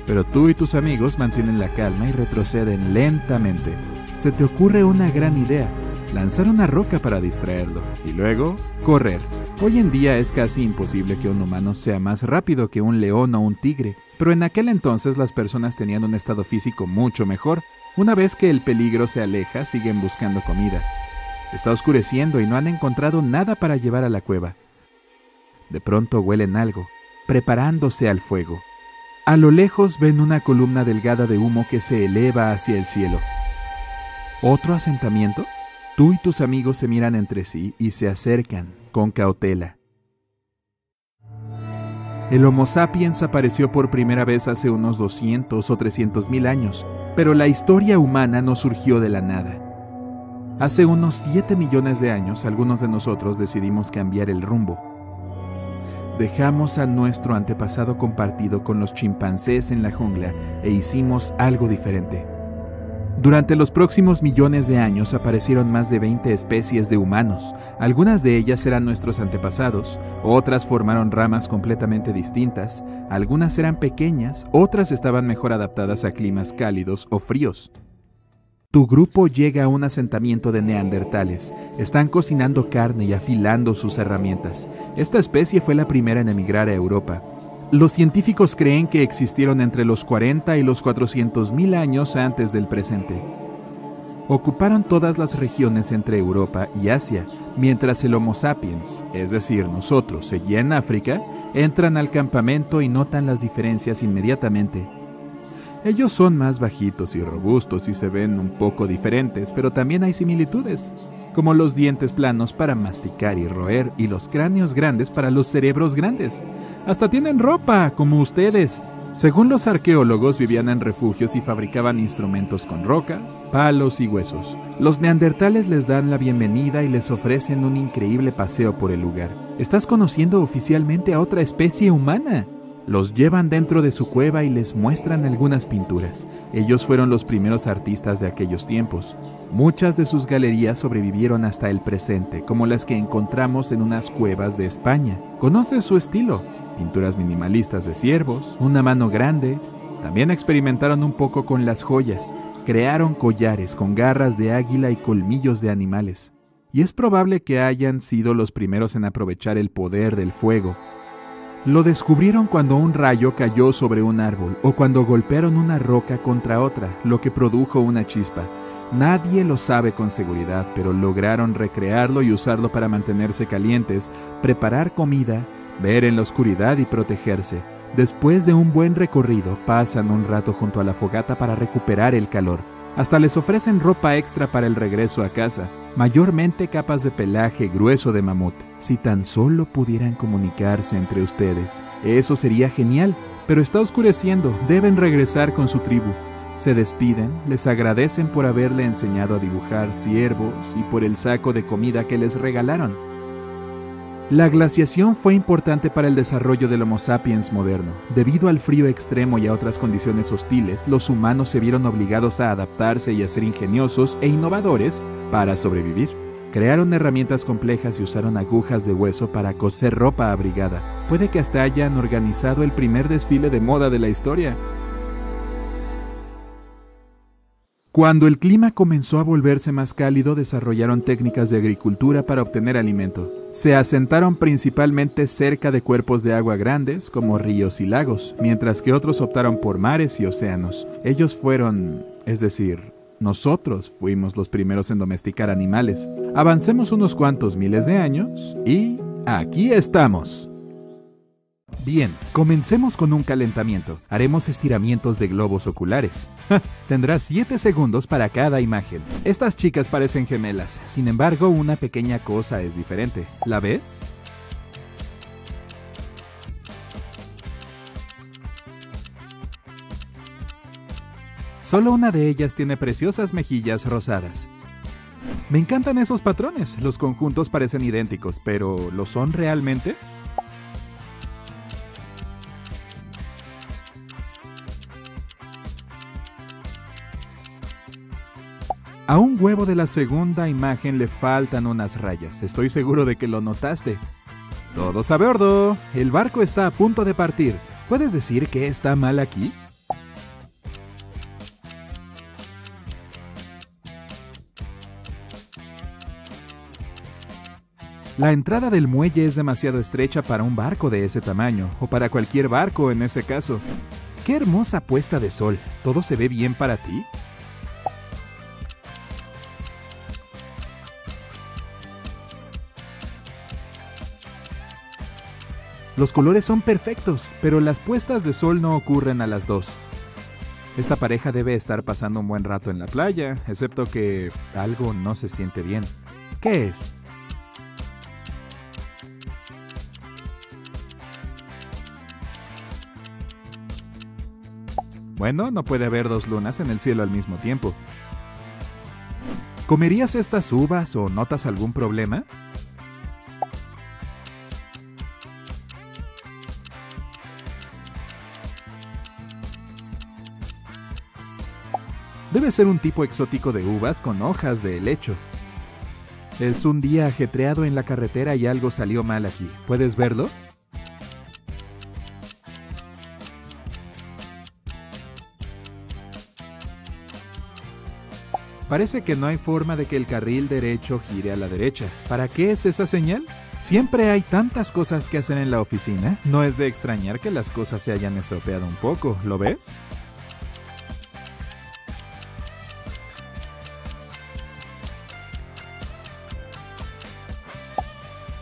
Pero tú y tus amigos mantienen la calma y retroceden lentamente. Se te ocurre una gran idea, lanzar una roca para distraerlo, y luego, correr. Hoy en día es casi imposible que un humano sea más rápido que un león o un tigre, pero en aquel entonces las personas tenían un estado físico mucho mejor. Una vez que el peligro se aleja, siguen buscando comida. Está oscureciendo y no han encontrado nada para llevar a la cueva. De pronto huelen algo, preparándose al fuego. A lo lejos ven una columna delgada de humo que se eleva hacia el cielo. ¿Otro asentamiento? Tú y tus amigos se miran entre sí y se acercan con cautela. El Homo sapiens apareció por primera vez hace unos doscientos o trescientos mil años, pero la historia humana no surgió de la nada. Hace unos siete millones de años, algunos de nosotros decidimos cambiar el rumbo. Dejamos a nuestro antepasado compartido con los chimpancés en la jungla e hicimos algo diferente. Durante los próximos millones de años aparecieron más de veinte especies de humanos. Algunas de ellas eran nuestros antepasados, otras formaron ramas completamente distintas, algunas eran pequeñas, otras estaban mejor adaptadas a climas cálidos o fríos. Tu grupo llega a un asentamiento de neandertales. Están cocinando carne y afilando sus herramientas. Esta especie fue la primera en emigrar a Europa. Los científicos creen que existieron entre los cuarenta y los cuatrocientos mil años antes del presente. Ocuparon todas las regiones entre Europa y Asia, mientras el Homo sapiens, es decir, nosotros, seguía en África, entran al campamento y notan las diferencias inmediatamente. Ellos son más bajitos y robustos y se ven un poco diferentes, pero también hay similitudes, como los dientes planos para masticar y roer y los cráneos grandes para los cerebros grandes. ¡Hasta tienen ropa, como ustedes! Según los arqueólogos, vivían en refugios y fabricaban instrumentos con rocas, palos y huesos. Los neandertales les dan la bienvenida y les ofrecen un increíble paseo por el lugar. Estás conociendo oficialmente a otra especie humana. Los llevan dentro de su cueva y les muestran algunas pinturas. Ellos fueron los primeros artistas de aquellos tiempos. Muchas de sus galerías sobrevivieron hasta el presente, como las que encontramos en unas cuevas de España. ¿Conoces su estilo? Pinturas minimalistas de ciervos, una mano grande, También experimentaron un poco con las joyas, crearon collares con garras de águila y colmillos de animales, y es probable que hayan sido los primeros en aprovechar el poder del fuego. Lo descubrieron cuando un rayo cayó sobre un árbol o cuando golpearon una roca contra otra, lo que produjo una chispa. Nadie lo sabe con seguridad, pero lograron recrearlo y usarlo para mantenerse calientes, preparar comida, ver en la oscuridad y protegerse. Después de un buen recorrido, pasan un rato junto a la fogata para recuperar el calor. Hasta les ofrecen ropa extra para el regreso a casa, mayormente capas de pelaje grueso de mamut. Si tan solo pudieran comunicarse entre ustedes, eso sería genial, pero está oscureciendo, deben regresar con su tribu. Se despiden, les agradecen por haberle enseñado a dibujar ciervos y por el saco de comida que les regalaron. La glaciación fue importante para el desarrollo del Homo sapiens moderno. Debido al frío extremo y a otras condiciones hostiles, los humanos se vieron obligados a adaptarse y a ser ingeniosos e innovadores para sobrevivir. Crearon herramientas complejas y usaron agujas de hueso para coser ropa abrigada. Puede que hasta hayan organizado el primer desfile de moda de la historia. Cuando el clima comenzó a volverse más cálido, desarrollaron técnicas de agricultura para obtener alimento. Se asentaron principalmente cerca de cuerpos de agua grandes, como ríos y lagos, mientras que otros optaron por mares y océanos. Ellos fueron, es decir, nosotros fuimos los primeros en domesticar animales. Avancemos unos cuantos miles de años y aquí estamos. Bien, comencemos con un calentamiento. Haremos estiramientos de globos oculares. ¡Ja! Tendrás siete segundos para cada imagen. Estas chicas parecen gemelas, sin embargo, una pequeña cosa es diferente. ¿La ves? Solo una de ellas tiene preciosas mejillas rosadas. Me encantan esos patrones. Los conjuntos parecen idénticos, pero ¿lo son realmente? A un huevo de la segunda imagen le faltan unas rayas. Estoy seguro de que lo notaste. Todos a bordo. El barco está a punto de partir. ¿Puedes decir qué está mal aquí? La entrada del muelle es demasiado estrecha para un barco de ese tamaño, o para cualquier barco en ese caso. ¡Qué hermosa puesta de sol! ¿Todo se ve bien para ti? Los colores son perfectos, pero las puestas de sol no ocurren a las dos. Esta pareja debe estar pasando un buen rato en la playa, excepto que algo no se siente bien. ¿Qué es? Bueno, no puede haber dos lunas en el cielo al mismo tiempo. ¿Comerías estas uvas o notas algún problema? Debe ser un tipo exótico de uvas con hojas de helecho. Es un día ajetreado en la carretera y algo salió mal aquí. ¿Puedes verlo? Parece que no hay forma de que el carril derecho gire a la derecha. ¿Para qué es esa señal? Siempre hay tantas cosas que hacer en la oficina. No es de extrañar que las cosas se hayan estropeado un poco, ¿lo ves?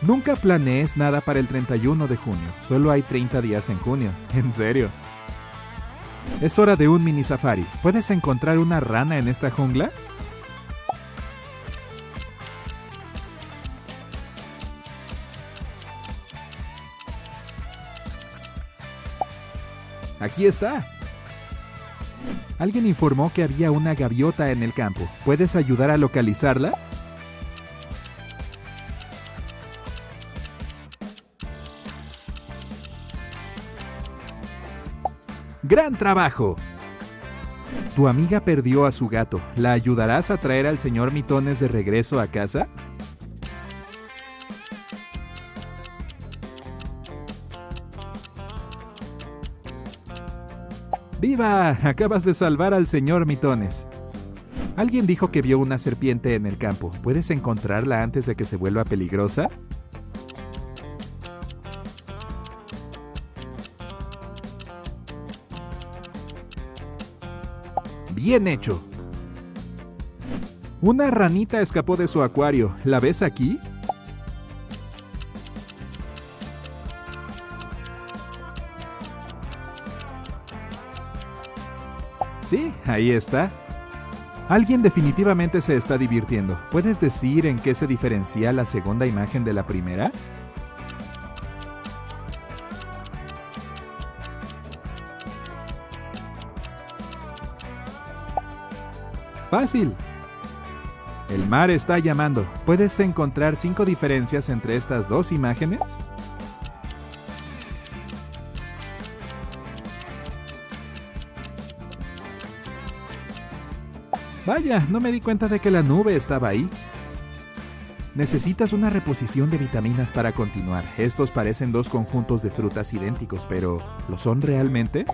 Nunca planees nada para el treinta y uno de junio. Solo hay treinta días en junio. ¿En serio? Es hora de un mini safari. ¿Puedes encontrar una rana en esta jungla? ¡Aquí está! Alguien informó que había una gaviota en el campo. ¿Puedes ayudar a localizarla? ¡Gran trabajo! Tu amiga perdió a su gato. ¿La ayudarás a traer al señor Mitones de regreso a casa? ¡Viva! Acabas de salvar al señor Mitones. Alguien dijo que vio una serpiente en el campo. ¿Puedes encontrarla antes de que se vuelva peligrosa? ¡Bien hecho! Una ranita escapó de su acuario. ¿La ves aquí? Sí, ahí está. Alguien definitivamente se está divirtiendo. ¿Puedes decir en qué se diferencia la segunda imagen de la primera? ¡Fácil! El mar está llamando. ¿Puedes encontrar cinco diferencias entre estas dos imágenes? Vaya, no me di cuenta de que la nube estaba ahí. Necesitas una reposición de vitaminas para continuar. Estos parecen dos conjuntos de frutas idénticos, pero ¿lo son realmente?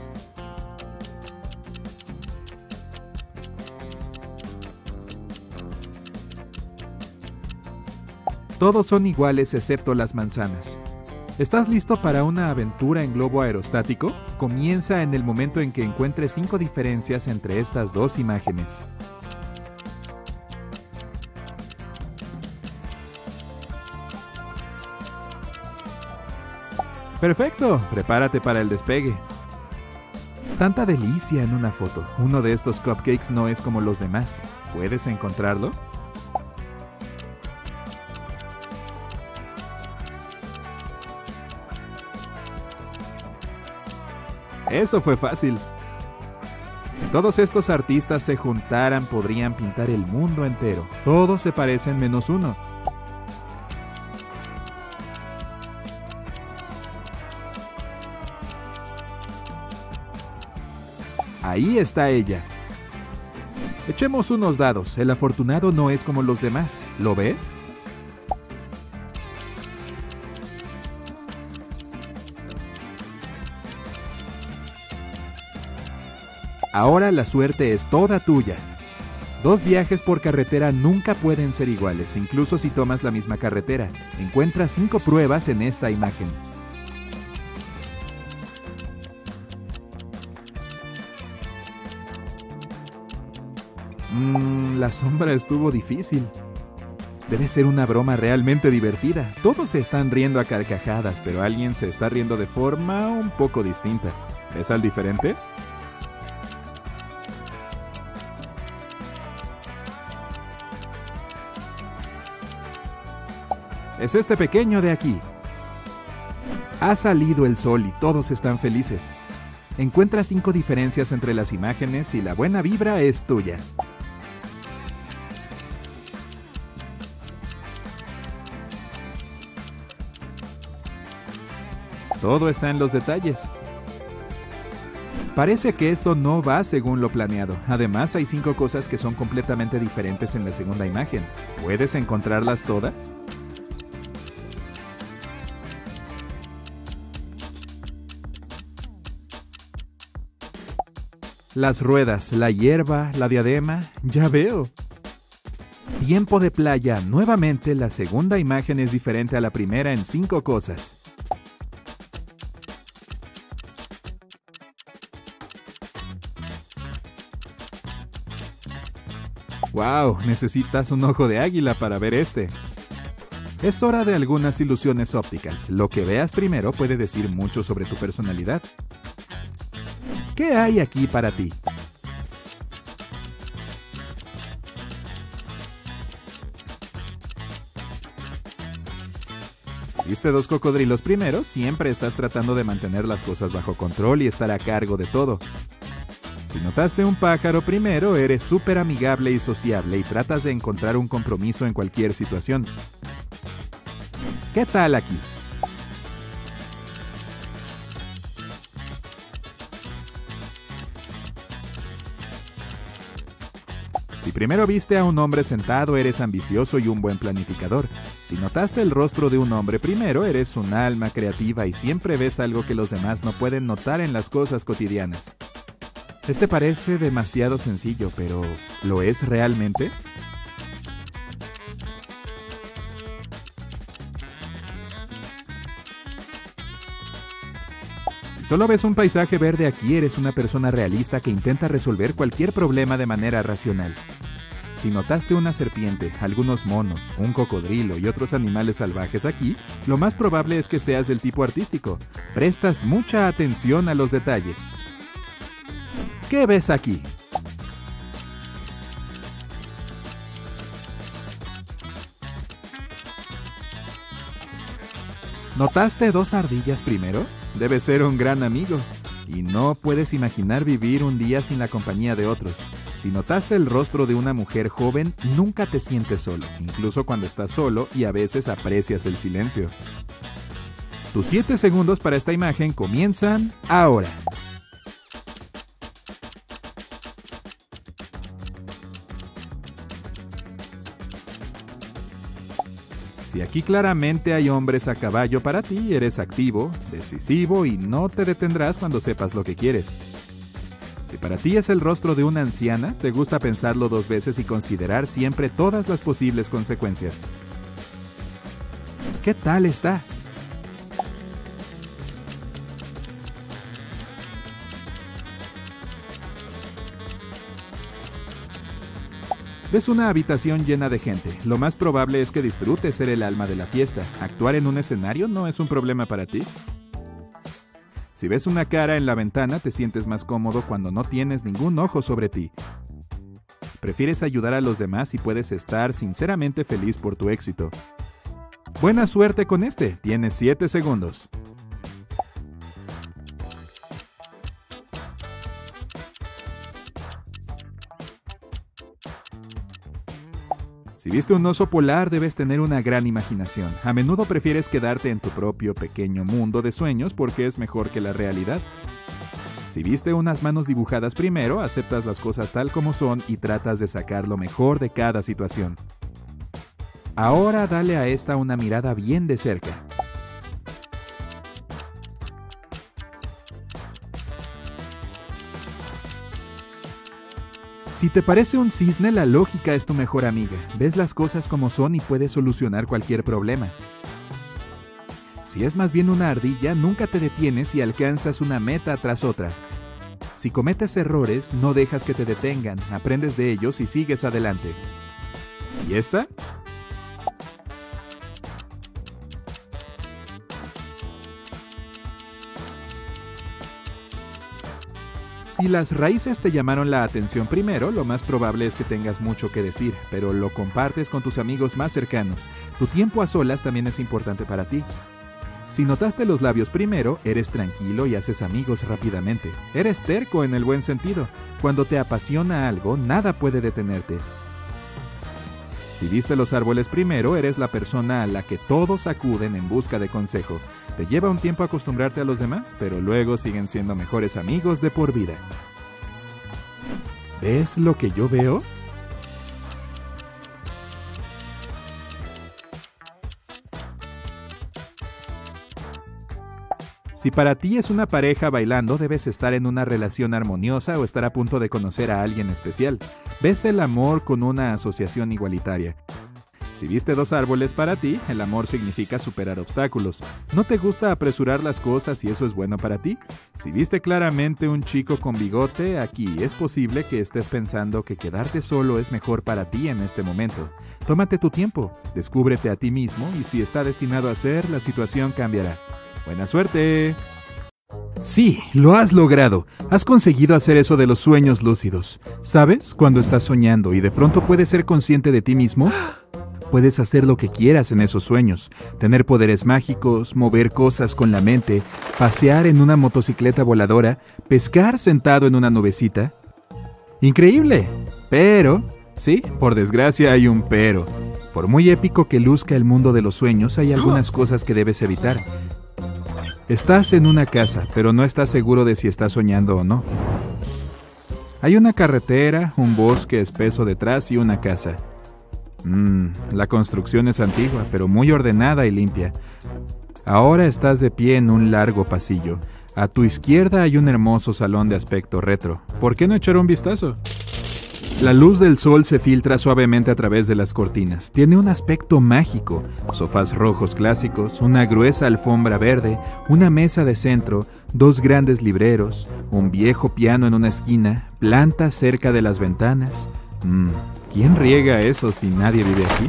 Todos son iguales excepto las manzanas. ¿Estás listo para una aventura en globo aerostático? Comienza en el momento en que encuentres cinco diferencias entre estas dos imágenes. ¡Perfecto! Prepárate para el despegue. Tanta delicia en una foto. Uno de estos cupcakes no es como los demás. ¿Puedes encontrarlo? ¡Eso fue fácil! Si todos estos artistas se juntaran, podrían pintar el mundo entero. Todos se parecen menos uno. ¡Ahí está ella! Echemos unos dados. El afortunado no es como los demás. ¿Lo ves? Ahora la suerte es toda tuya. Dos viajes por carretera nunca pueden ser iguales, incluso si tomas la misma carretera. Encuentra cinco pruebas en esta imagen. Mmm, la sombra estuvo difícil. Debe ser una broma realmente divertida. Todos se están riendo a carcajadas, pero alguien se está riendo de forma un poco distinta. ¿Ves al diferente? Es este pequeño de aquí. Ha salido el sol y todos están felices. Encuentra cinco diferencias entre las imágenes y la buena vibra es tuya. Todo está en los detalles. Parece que esto no va según lo planeado. Además, hay cinco cosas que son completamente diferentes en la segunda imagen. ¿Puedes encontrarlas todas? Las ruedas, la hierba, la diadema, ya veo. Tiempo de playa. Nuevamente, la segunda imagen es diferente a la primera en cinco cosas. ¡Wow! Necesitas un ojo de águila para ver este. Es hora de algunas ilusiones ópticas. Lo que veas primero puede decir mucho sobre tu personalidad. ¿Qué hay aquí para ti? Si viste dos cocodrilos primero, siempre estás tratando de mantener las cosas bajo control y estar a cargo de todo. Si notaste un pájaro primero, eres súper amigable y sociable y tratas de encontrar un compromiso en cualquier situación. ¿Qué tal aquí? Si primero viste a un hombre sentado, eres ambicioso y un buen planificador. Si notaste el rostro de un hombre primero, eres un alma creativa y siempre ves algo que los demás no pueden notar en las cosas cotidianas. Este parece demasiado sencillo, pero ¿lo es realmente? Si solo ves un paisaje verde aquí, eres una persona realista que intenta resolver cualquier problema de manera racional. Si notaste una serpiente, algunos monos, un cocodrilo y otros animales salvajes aquí, lo más probable es que seas del tipo artístico. Prestas mucha atención a los detalles. ¿Qué ves aquí? ¿Notaste dos ardillas primero? Debes ser un gran amigo. Y no puedes imaginar vivir un día sin la compañía de otros. Si notaste el rostro de una mujer joven, nunca te sientes solo, incluso cuando estás solo y a veces aprecias el silencio. Tus siete segundos para esta imagen comienzan ahora. Si aquí claramente hay hombres a caballo para ti, eres activo, decisivo y no te detendrás cuando sepas lo que quieres. Si para ti es el rostro de una anciana, te gusta pensarlo dos veces y considerar siempre todas las posibles consecuencias. ¿Qué tal está? Ves una habitación llena de gente. Lo más probable es que disfrutes ser el alma de la fiesta. Actuar en un escenario no es un problema para ti. Si ves una cara en la ventana, te sientes más cómodo cuando no tienes ningún ojo sobre ti. Prefieres ayudar a los demás y puedes estar sinceramente feliz por tu éxito. Buena suerte con este. Tienes siete segundos. Si viste un oso polar, debes tener una gran imaginación. A menudo prefieres quedarte en tu propio pequeño mundo de sueños porque es mejor que la realidad. Si viste unas manos dibujadas primero, aceptas las cosas tal como son y tratas de sacar lo mejor de cada situación. Ahora dale a esta una mirada bien de cerca. Si te parece un cisne, la lógica es tu mejor amiga. Ves las cosas como son y puedes solucionar cualquier problema. Si es más bien una ardilla, nunca te detienes y alcanzas una meta tras otra. Si cometes errores, no dejas que te detengan, aprendes de ellos y sigues adelante. ¿Y esta? Si las raíces te llamaron la atención primero, lo más probable es que tengas mucho que decir, pero lo compartes con tus amigos más cercanos. Tu tiempo a solas también es importante para ti. Si notaste los labios primero, eres tranquilo y haces amigos rápidamente. Eres terco en el buen sentido. Cuando te apasiona algo, nada puede detenerte. Si viste los árboles primero, eres la persona a la que todos acuden en busca de consejo. Te lleva un tiempo acostumbrarte a los demás, pero luego siguen siendo mejores amigos de por vida. ¿Ves lo que yo veo? Si para ti es una pareja bailando, debes estar en una relación armoniosa o estar a punto de conocer a alguien especial. Ves el amor con una asociación igualitaria. Si viste dos árboles para ti, el amor significa superar obstáculos. No te gusta apresurar las cosas y eso es bueno para ti. Si viste claramente un chico con bigote, aquí es posible que estés pensando que quedarte solo es mejor para ti en este momento. Tómate tu tiempo, descúbrete a ti mismo y si está destinado a ser, la situación cambiará. ¡Buena suerte! Sí, lo has logrado. Has conseguido hacer eso de los sueños lúcidos. ¿Sabes? Cuando estás soñando y de pronto puedes ser consciente de ti mismo, puedes hacer lo que quieras en esos sueños. Tener poderes mágicos, mover cosas con la mente, pasear en una motocicleta voladora, pescar sentado en una nubecita. ¡Increíble! Pero, sí, por desgracia hay un pero. Por muy épico que luzca el mundo de los sueños, hay algunas cosas que debes evitar. Estás en una casa, pero no estás seguro de si estás soñando o no. Hay una carretera, un bosque espeso detrás y una casa. Mm, la construcción es antigua, pero muy ordenada y limpia. Ahora estás de pie en un largo pasillo. A tu izquierda hay un hermoso salón de aspecto retro. ¿Por qué no echar un vistazo? La luz del sol se filtra suavemente a través de las cortinas. Tiene un aspecto mágico. Sofás rojos clásicos, una gruesa alfombra verde, una mesa de centro, dos grandes libreros, un viejo piano en una esquina, plantas cerca de las ventanas. Mm, ¿quién riega eso si nadie vive aquí?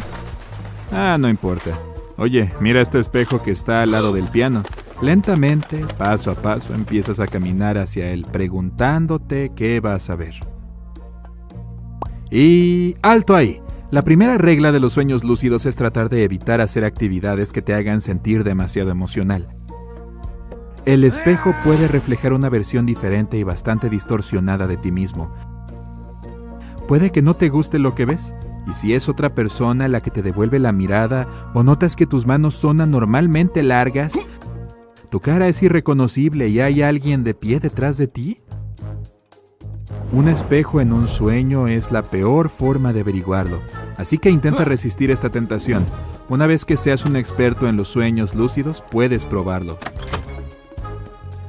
Ah, no importa. Oye, mira este espejo que está al lado del piano. Lentamente, paso a paso, empiezas a caminar hacia él, preguntándote qué vas a ver. Y... ¡alto ahí! La primera regla de los sueños lúcidos es tratar de evitar hacer actividades que te hagan sentir demasiado emocional. El espejo puede reflejar una versión diferente y bastante distorsionada de ti mismo. Puede que no te guste lo que ves, y si es otra persona la que te devuelve la mirada o notas que tus manos son anormalmente largas, tu cara es irreconocible y hay alguien de pie detrás de ti. Un espejo en un sueño es la peor forma de averiguarlo, así que intenta resistir esta tentación. Una vez que seas un experto en los sueños lúcidos, puedes probarlo.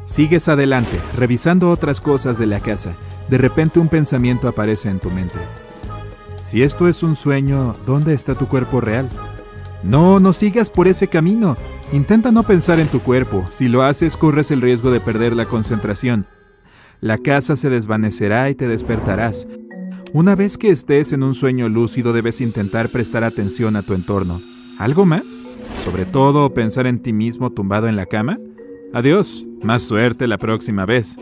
Sigues adelante, revisando otras cosas de la casa. De repente un pensamiento aparece en tu mente. Si esto es un sueño, ¿dónde está tu cuerpo real? No, no sigas por ese camino. Intenta no pensar en tu cuerpo. Si lo haces, corres el riesgo de perder la concentración. La casa se desvanecerá y te despertarás. Una vez que estés en un sueño lúcido, debes intentar prestar atención a tu entorno. ¿Algo más? Sobre todo, pensar en ti mismo tumbado en la cama. Adiós, más suerte la próxima vez.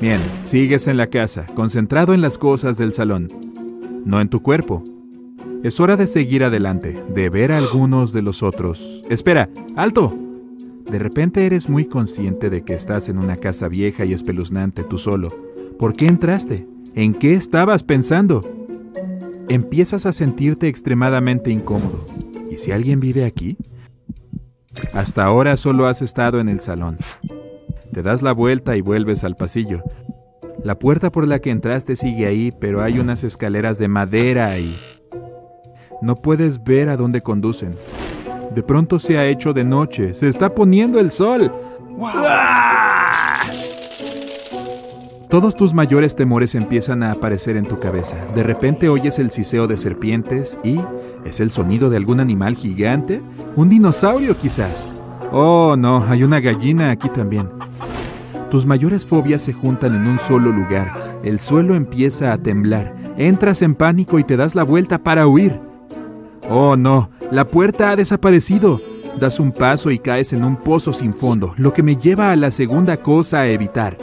Bien, sigues en la casa, concentrado en las cosas del salón, no en tu cuerpo. Es hora de seguir adelante, de ver a algunos de los otros. ¡Espera! ¡Alto! De repente eres muy consciente de que estás en una casa vieja y espeluznante tú solo. ¿Por qué entraste? ¿En qué estabas pensando? Empiezas a sentirte extremadamente incómodo. ¿Y si alguien vive aquí? Hasta ahora solo has estado en el salón. Te das la vuelta y vuelves al pasillo. La puerta por la que entraste sigue ahí, pero hay unas escaleras de madera ahí. No puedes ver a dónde conducen. De pronto se ha hecho de noche. ¡Se está poniendo el sol! ¡Wow! ¡Ah! Todos tus mayores temores empiezan a aparecer en tu cabeza. De repente oyes el siseo de serpientes y... ¿es el sonido de algún animal gigante? ¿Un dinosaurio quizás? ¡Oh, no! Hay una gallina aquí también. Tus mayores fobias se juntan en un solo lugar. El suelo empieza a temblar. Entras en pánico y te das la vuelta para huir. ¡Oh, no! ¡La puerta ha desaparecido! Das un paso y caes en un pozo sin fondo, lo que me lleva a la segunda cosa a evitar.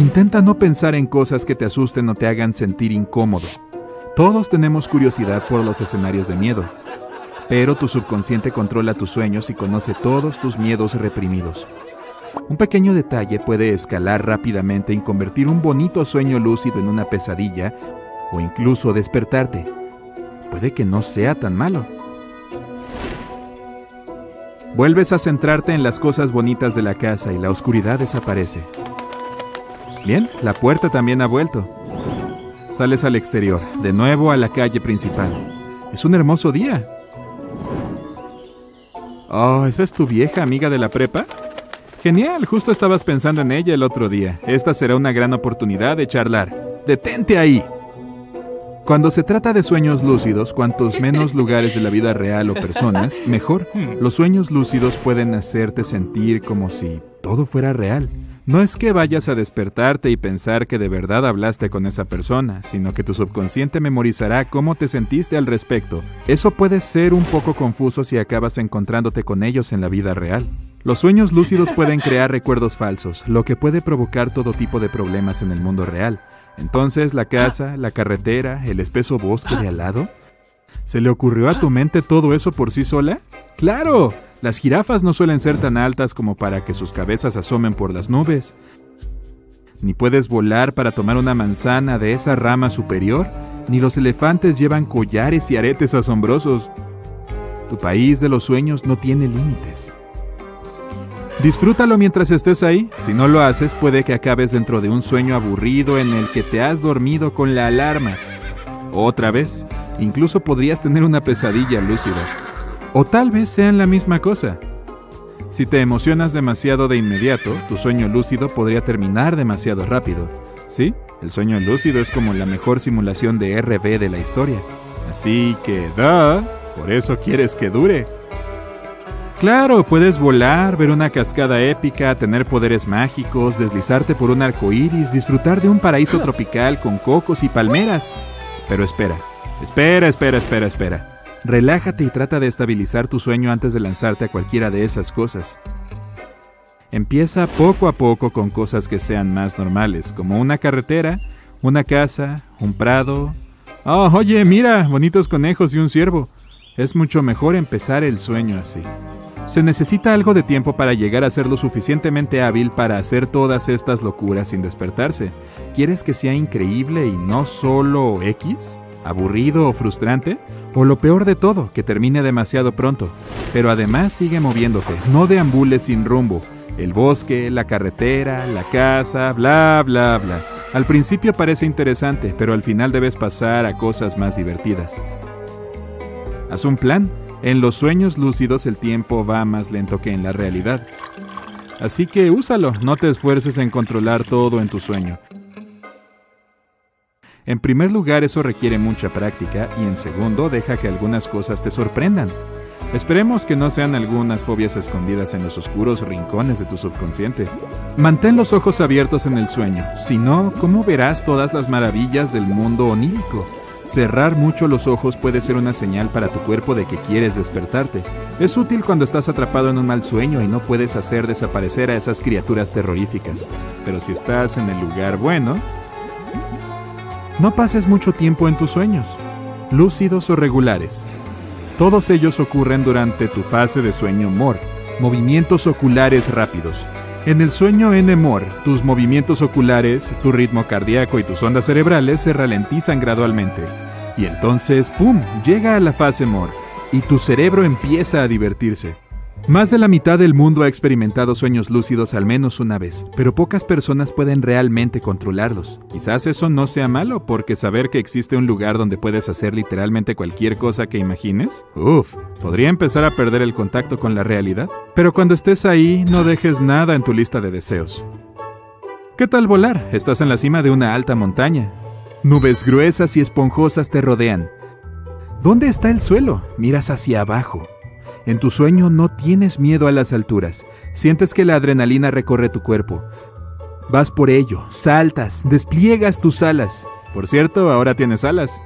Intenta no pensar en cosas que te asusten o te hagan sentir incómodo. Todos tenemos curiosidad por los escenarios de miedo, pero tu subconsciente controla tus sueños y conoce todos tus miedos reprimidos. Un pequeño detalle puede escalar rápidamente y convertir un bonito sueño lúcido en una pesadilla o incluso despertarte. Puede que no sea tan malo. Vuelves a centrarte en las cosas bonitas de la casa y la oscuridad desaparece. Bien, la puerta también ha vuelto. Sales al exterior, de nuevo a la calle principal. Es un hermoso día. Oh, ¿esa es tu vieja amiga de la prepa? Genial, justo estabas pensando en ella el otro día. Esta será una gran oportunidad de charlar. ¡Detente ahí! Cuando se trata de sueños lúcidos, cuantos menos lugares de la vida real o personas, mejor. Los sueños lúcidos pueden hacerte sentir como si todo fuera real. No es que vayas a despertarte y pensar que de verdad hablaste con esa persona, sino que tu subconsciente memorizará cómo te sentiste al respecto. Eso puede ser un poco confuso si acabas encontrándote con ellos en la vida real. Los sueños lúcidos pueden crear recuerdos falsos, lo que puede provocar todo tipo de problemas en el mundo real. Entonces, la casa, la carretera, el espeso bosque de al lado... ¿se le ocurrió a tu mente todo eso por sí sola? ¡Claro! Las jirafas no suelen ser tan altas como para que sus cabezas asomen por las nubes. Ni puedes volar para tomar una manzana de esa rama superior, ni los elefantes llevan collares y aretes asombrosos. Tu país de los sueños no tiene límites. Disfrútalo mientras estés ahí. Si no lo haces, puede que acabes dentro de un sueño aburrido en el que te has dormido con la alarma. Otra vez, incluso podrías tener una pesadilla lúcida. O tal vez sean la misma cosa. Si te emocionas demasiado de inmediato, tu sueño lúcido podría terminar demasiado rápido. Sí, el sueño lúcido es como la mejor simulación de R B de la historia. Así que da, por eso quieres que dure. Claro, puedes volar, ver una cascada épica, tener poderes mágicos, deslizarte por un arco iris, disfrutar de un paraíso tropical con cocos y palmeras. Pero espera, espera, espera, espera, espera. Relájate y trata de estabilizar tu sueño antes de lanzarte a cualquiera de esas cosas. Empieza poco a poco con cosas que sean más normales, como una carretera, una casa, un prado... ¡Oh, oye, mira! Bonitos conejos y un ciervo. Es mucho mejor empezar el sueño así. Se necesita algo de tiempo para llegar a ser lo suficientemente hábil para hacer todas estas locuras sin despertarse. ¿Quieres que sea increíble y no solo X? ¿Aburrido o frustrante? O lo peor de todo, que termine demasiado pronto. Pero además sigue moviéndote, no deambules sin rumbo. El bosque, la carretera, la casa, bla bla bla. Al principio parece interesante, pero al final debes pasar a cosas más divertidas. Haz un plan. En los sueños lúcidos el tiempo va más lento que en la realidad. Así que úsalo, no te esfuerces en controlar todo en tu sueño. En primer lugar, eso requiere mucha práctica, y en segundo, deja que algunas cosas te sorprendan. Esperemos que no sean algunas fobias escondidas en los oscuros rincones de tu subconsciente. Mantén los ojos abiertos en el sueño, si no, ¿cómo verás todas las maravillas del mundo onírico? Cerrar mucho los ojos puede ser una señal para tu cuerpo de que quieres despertarte. Es útil cuando estás atrapado en un mal sueño y no puedes hacer desaparecer a esas criaturas terroríficas. Pero si estás en el lugar bueno, no pases mucho tiempo en tus sueños, lúcidos o regulares. Todos ellos ocurren durante tu fase de sueño M O R, movimientos oculares rápidos. En el sueño N M O R, tus movimientos oculares, tu ritmo cardíaco y tus ondas cerebrales se ralentizan gradualmente. Y entonces, ¡pum!, llega a la fase M O R, y tu cerebro empieza a divertirse. Más de la mitad del mundo ha experimentado sueños lúcidos al menos una vez, pero pocas personas pueden realmente controlarlos. Quizás eso no sea malo, porque saber que existe un lugar donde puedes hacer literalmente cualquier cosa que imagines, ¡uf!, podría empezar a perder el contacto con la realidad. Pero cuando estés ahí, no dejes nada en tu lista de deseos. ¿Qué tal volar? Estás en la cima de una alta montaña. Nubes gruesas y esponjosas te rodean. ¿Dónde está el suelo? Miras hacia abajo. En tu sueño no tienes miedo a las alturas. Sientes que la adrenalina recorre tu cuerpo. Vas por ello, saltas, despliegas tus alas. Por cierto, ahora tienes alas.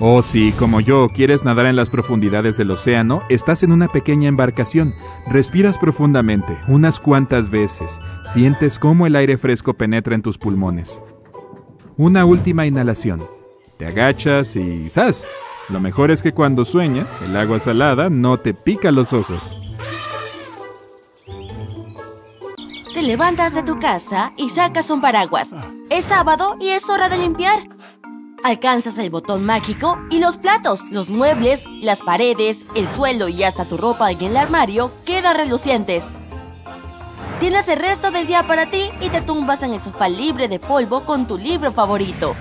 Oh, si, como yo, quieres nadar en las profundidades del océano, estás en una pequeña embarcación. Respiras profundamente, unas cuantas veces. Sientes cómo el aire fresco penetra en tus pulmones. Una última inhalación. Te agachas y ¡zas! Lo mejor es que cuando sueñas, el agua salada no te pica los ojos. Te levantas de tu casa y sacas un paraguas. Es sábado y es hora de limpiar. Alcanzas el botón mágico y los platos, los muebles, las paredes, el suelo y hasta tu ropa en el armario quedan relucientes. Tienes el resto del día para ti y te tumbas en el sofá libre de polvo con tu libro favorito.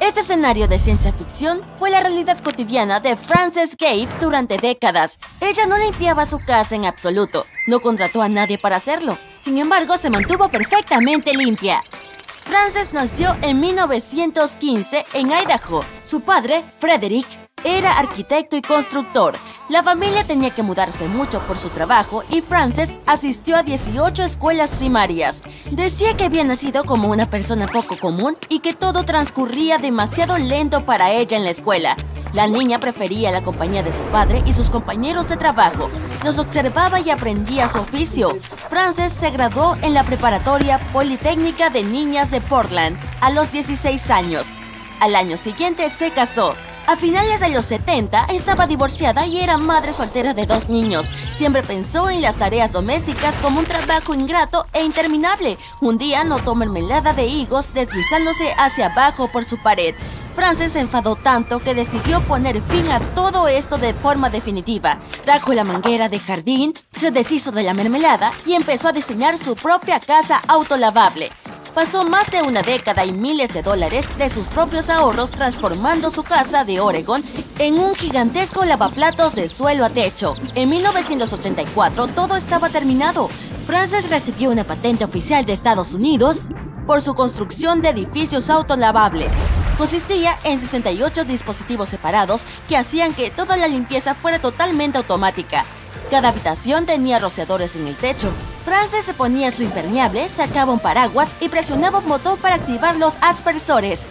Este escenario de ciencia ficción fue la realidad cotidiana de Frances Gabe durante décadas. Ella no limpiaba su casa en absoluto, no contrató a nadie para hacerlo, sin embargo se mantuvo perfectamente limpia. Frances nació en mil novecientos quince en Idaho. Su padre, Frederick, era arquitecto y constructor. La familia tenía que mudarse mucho por su trabajo y Frances asistió a dieciocho escuelas primarias. Decía que había nacido como una persona poco común y que todo transcurría demasiado lento para ella en la escuela. La niña prefería la compañía de su padre y sus compañeros de trabajo. Los observaba y aprendía su oficio. Frances se graduó en la preparatoria Politécnica de Niñas de Portland a los dieciséis años. Al año siguiente se casó. A finales de los setenta, estaba divorciada y era madre soltera de dos niños. Siempre pensó en las tareas domésticas como un trabajo ingrato e interminable. Un día notó mermelada de higos deslizándose hacia abajo por su pared. Frances se enfadó tanto que decidió poner fin a todo esto de forma definitiva. Trajo la manguera de jardín, se deshizo de la mermelada y empezó a diseñar su propia casa autolavable. pasó más de una década y miles de dólares de sus propios ahorros transformando su casa de Oregón en un gigantesco lavaplatos de suelo a techo. En mil novecientos ochenta y cuatro todo estaba terminado. Frances recibió una patente oficial de Estados Unidos por su construcción de edificios autolavables. Consistía en sesenta y ocho dispositivos separados que hacían que toda la limpieza fuera totalmente automática. Cada habitación tenía rociadores en el techo. Frances se ponía su impermeable, sacaba un paraguas y presionaba un botón para activar los aspersores.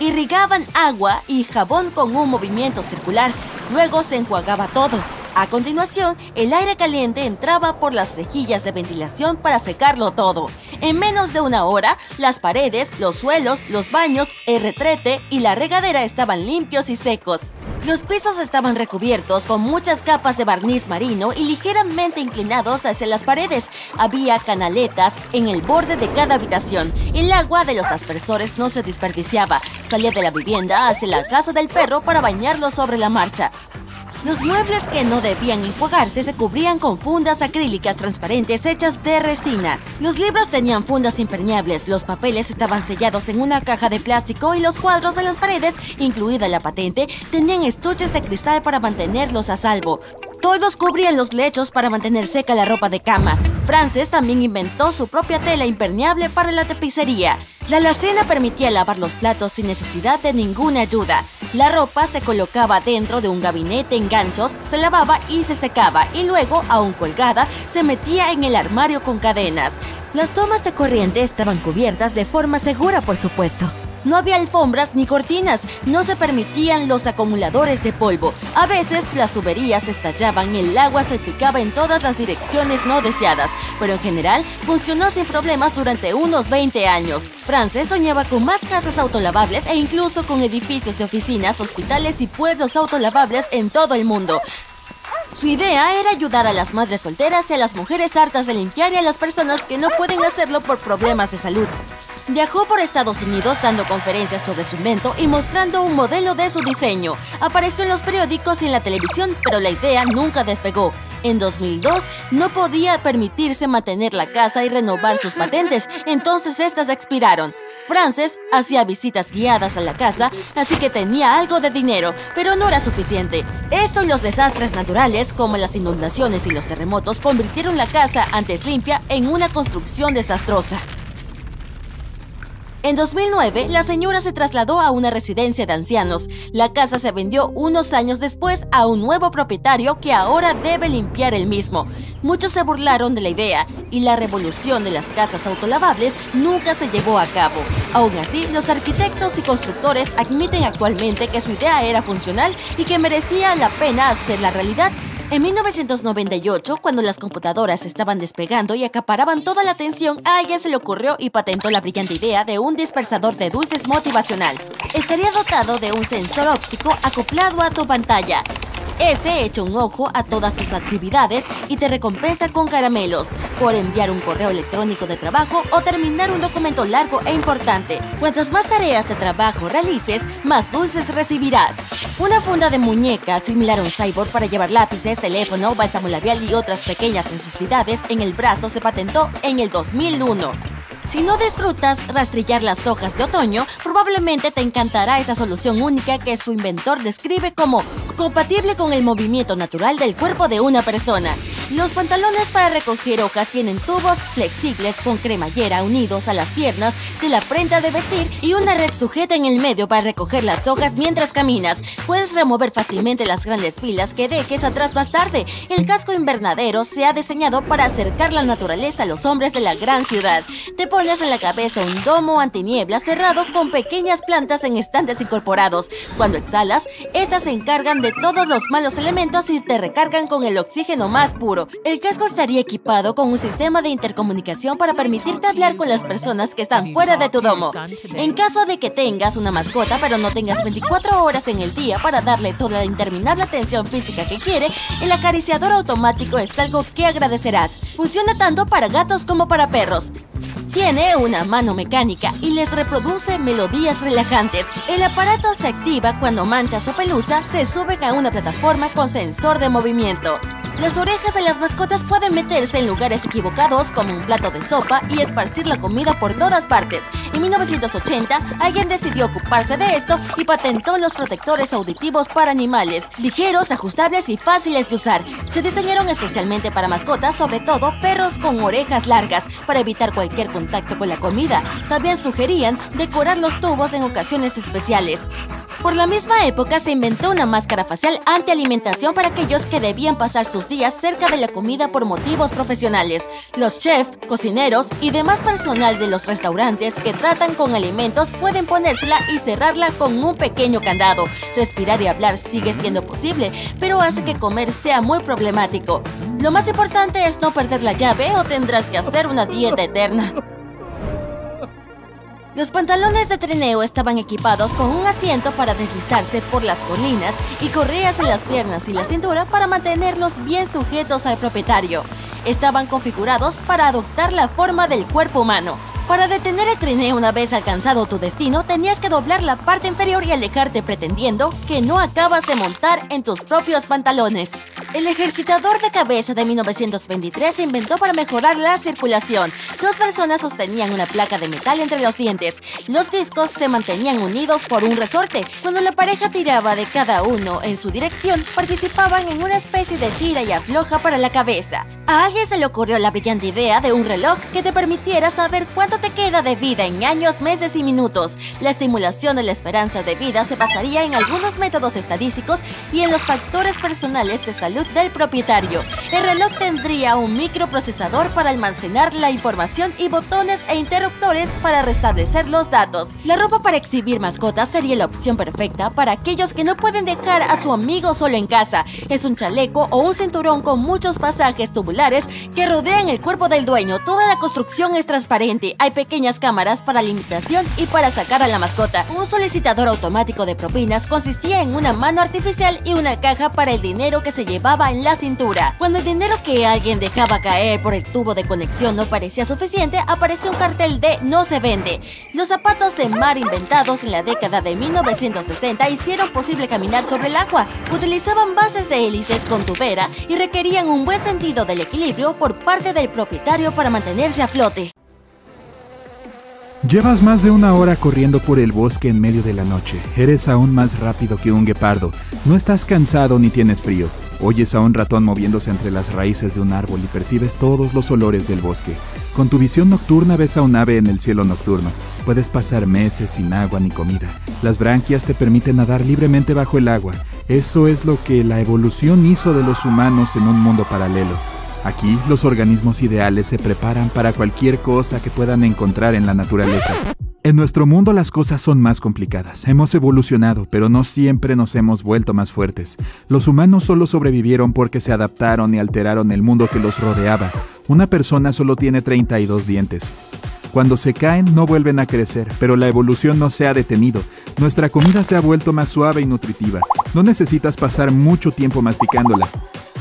Irrigaban agua y jabón con un movimiento circular. Luego se enjuagaba todo. A continuación, el aire caliente entraba por las rejillas de ventilación para secarlo todo. En menos de una hora, las paredes, los suelos, los baños, el retrete y la regadera estaban limpios y secos. Los pisos estaban recubiertos con muchas capas de barniz marino y ligeramente inclinados hacia las paredes. Había canaletas en el borde de cada habitación. El agua de los aspersores no se desperdiciaba. Salía de la vivienda hacia la casa del perro para bañarlo sobre la marcha. Los muebles que no debían enjuagarse se cubrían con fundas acrílicas transparentes hechas de resina. Los libros tenían fundas impermeables, los papeles estaban sellados en una caja de plástico y los cuadros de las paredes, incluida la patente, tenían estuches de cristal para mantenerlos a salvo. Todos cubrían los lechos para mantener seca la ropa de cama. Frances también inventó su propia tela impermeable para la tapicería. La alacena permitía lavar los platos sin necesidad de ninguna ayuda. La ropa se colocaba dentro de un gabinete en ganchos, se lavaba y se secaba, y luego, aún colgada, se metía en el armario con cadenas. Las tomas de corriente estaban cubiertas de forma segura, por supuesto. No había alfombras ni cortinas, no se permitían los acumuladores de polvo. A veces las tuberías estallaban y el agua salpicaba en todas las direcciones no deseadas, pero en general funcionó sin problemas durante unos veinte años. Frances soñaba con más casas autolavables e incluso con edificios de oficinas, hospitales y pueblos autolavables en todo el mundo. Su idea era ayudar a las madres solteras y a las mujeres hartas de limpiar y a las personas que no pueden hacerlo por problemas de salud. Viajó por Estados Unidos dando conferencias sobre su invento y mostrando un modelo de su diseño. Apareció en los periódicos y en la televisión, pero la idea nunca despegó. En dos mil dos, no podía permitirse mantener la casa y renovar sus patentes, entonces estas expiraron. Frances hacía visitas guiadas a la casa, así que tenía algo de dinero, pero no era suficiente. Esto y los desastres naturales, como las inundaciones y los terremotos, convirtieron la casa, antes limpia, en una construcción desastrosa. En dos mil nueve, la señora se trasladó a una residencia de ancianos. La casa se vendió unos años después a un nuevo propietario que ahora debe limpiar el mismo. Muchos se burlaron de la idea y la revolución de las casas autolavables nunca se llevó a cabo. Aún así, los arquitectos y constructores admiten actualmente que su idea era funcional y que merecía la pena hacerla realidad. En mil novecientos noventa y ocho, cuando las computadoras estaban despegando y acaparaban toda la atención, a ella se le ocurrió y patentó la brillante idea de un dispersador de dulces motivacional. Estaría dotado de un sensor óptico acoplado a tu pantalla. Este echa un ojo a todas tus actividades y te recompensa con caramelos por enviar un correo electrónico de trabajo o terminar un documento largo e importante. Cuantas más tareas de trabajo realices, más dulces recibirás. Una funda de muñeca similar a un cyborg para llevar lápices, teléfono, bálsamo labial y otras pequeñas necesidades en el brazo se patentó en el dos mil uno. Si no disfrutas rastrillar las hojas de otoño, probablemente te encantará esa solución única que su inventor describe como compatible con el movimiento natural del cuerpo de una persona. Los pantalones para recoger hojas tienen tubos flexibles con cremallera unidos a las piernas de la prenda de vestir y una red sujeta en el medio para recoger las hojas mientras caminas. Puedes remover fácilmente las grandes filas que dejes atrás más tarde. El casco invernadero se ha diseñado para acercar la naturaleza a los hombres de la gran ciudad. Te pones en la cabeza un domo antiniebla cerrado con pequeñas plantas en estantes incorporados. Cuando exhalas, estas se encargan de todos los malos elementos y te recargan con el oxígeno más puro. El casco estaría equipado con un sistema de intercomunicación para permitirte hablar con las personas que están fuera de tu domo. En caso de que tengas una mascota pero no tengas veinticuatro horas en el día para darle toda la interminable atención física que quiere, el acariciador automático es algo que agradecerás. Funciona tanto para gatos como para perros. Tiene una mano mecánica y les reproduce melodías relajantes. El aparato se activa cuando manchas o pelusa se suben a una plataforma con sensor de movimiento. Las orejas de las mascotas pueden meterse en lugares equivocados como un plato de sopa y esparcir la comida por todas partes. En mil novecientos ochenta, alguien decidió ocuparse de esto y patentó los protectores auditivos para animales, ligeros, ajustables y fáciles de usar. Se diseñaron especialmente para mascotas, sobre todo perros con orejas largas, para evitar cualquier contacto con la comida. También sugerían decorar los tubos en ocasiones especiales. Por la misma época se inventó una máscara facial antialimentación para aquellos que debían pasar sus días cerca de la comida por motivos profesionales. Los chefs, cocineros y demás personal de los restaurantes que tratan con alimentos pueden ponérsela y cerrarla con un pequeño candado. Respirar y hablar sigue siendo posible, pero hace que comer sea muy problemático. Lo más importante es no perder la llave o tendrás que hacer una dieta eterna. Los pantalones de trineo estaban equipados con un asiento para deslizarse por las colinas y correas en las piernas y la cintura para mantenerlos bien sujetos al propietario. Estaban configurados para adoptar la forma del cuerpo humano. Para detener el trineo una vez alcanzado tu destino, tenías que doblar la parte inferior y alejarte pretendiendo que no acabas de montar en tus propios pantalones. El ejercitador de cabeza de mil novecientos veintitrés se inventó para mejorar la circulación. Dos personas sostenían una placa de metal entre los dientes. Los discos se mantenían unidos por un resorte. Cuando la pareja tiraba de cada uno en su dirección, participaban en una especie de tira y afloja para la cabeza. A alguien se le ocurrió la brillante idea de un reloj que te permitiera saber cuánto te queda de vida en años, meses y minutos. La estimulación de la esperanza de vida se basaría en algunos métodos estadísticos y en los factores personales de salud del propietario. El reloj tendría un microprocesador para almacenar la información y botones e interruptores para restablecer los datos. La ropa para exhibir mascotas sería la opción perfecta para aquellos que no pueden dejar a su amigo solo en casa. Es un chaleco o un cinturón con muchos pasajes tubulares que rodean el cuerpo del dueño. Toda la construcción es transparente. Hay pequeñas cámaras para la imitación y para sacar a la mascota. Un solicitador automático de propinas consistía en una mano artificial y una caja para el dinero que se llevaba en la cintura. Cuando el dinero que alguien dejaba caer por el tubo de conexión no parecía suficiente, apareció un cartel de "no se vende". Los zapatos de mar inventados en la década de mil novecientos sesenta hicieron posible caminar sobre el agua. Utilizaban bases de hélices con tubera y requerían un buen sentido del equilibrio por parte del propietario para mantenerse a flote. Llevas más de una hora corriendo por el bosque en medio de la noche. Eres aún más rápido que un guepardo. No estás cansado ni tienes frío. Oyes a un ratón moviéndose entre las raíces de un árbol y percibes todos los olores del bosque. Con tu visión nocturna ves a un ave en el cielo nocturno. Puedes pasar meses sin agua ni comida. Las branquias te permiten nadar libremente bajo el agua. Eso es lo que la evolución hizo de los humanos en un mundo paralelo. Aquí, los organismos ideales se preparan para cualquier cosa que puedan encontrar en la naturaleza. En nuestro mundo las cosas son más complicadas. Hemos evolucionado, pero no siempre nos hemos vuelto más fuertes. Los humanos solo sobrevivieron porque se adaptaron y alteraron el mundo que los rodeaba. Una persona solo tiene treinta y dos dientes. Cuando se caen, no vuelven a crecer, pero la evolución no se ha detenido. Nuestra comida se ha vuelto más suave y nutritiva. No necesitas pasar mucho tiempo masticándola.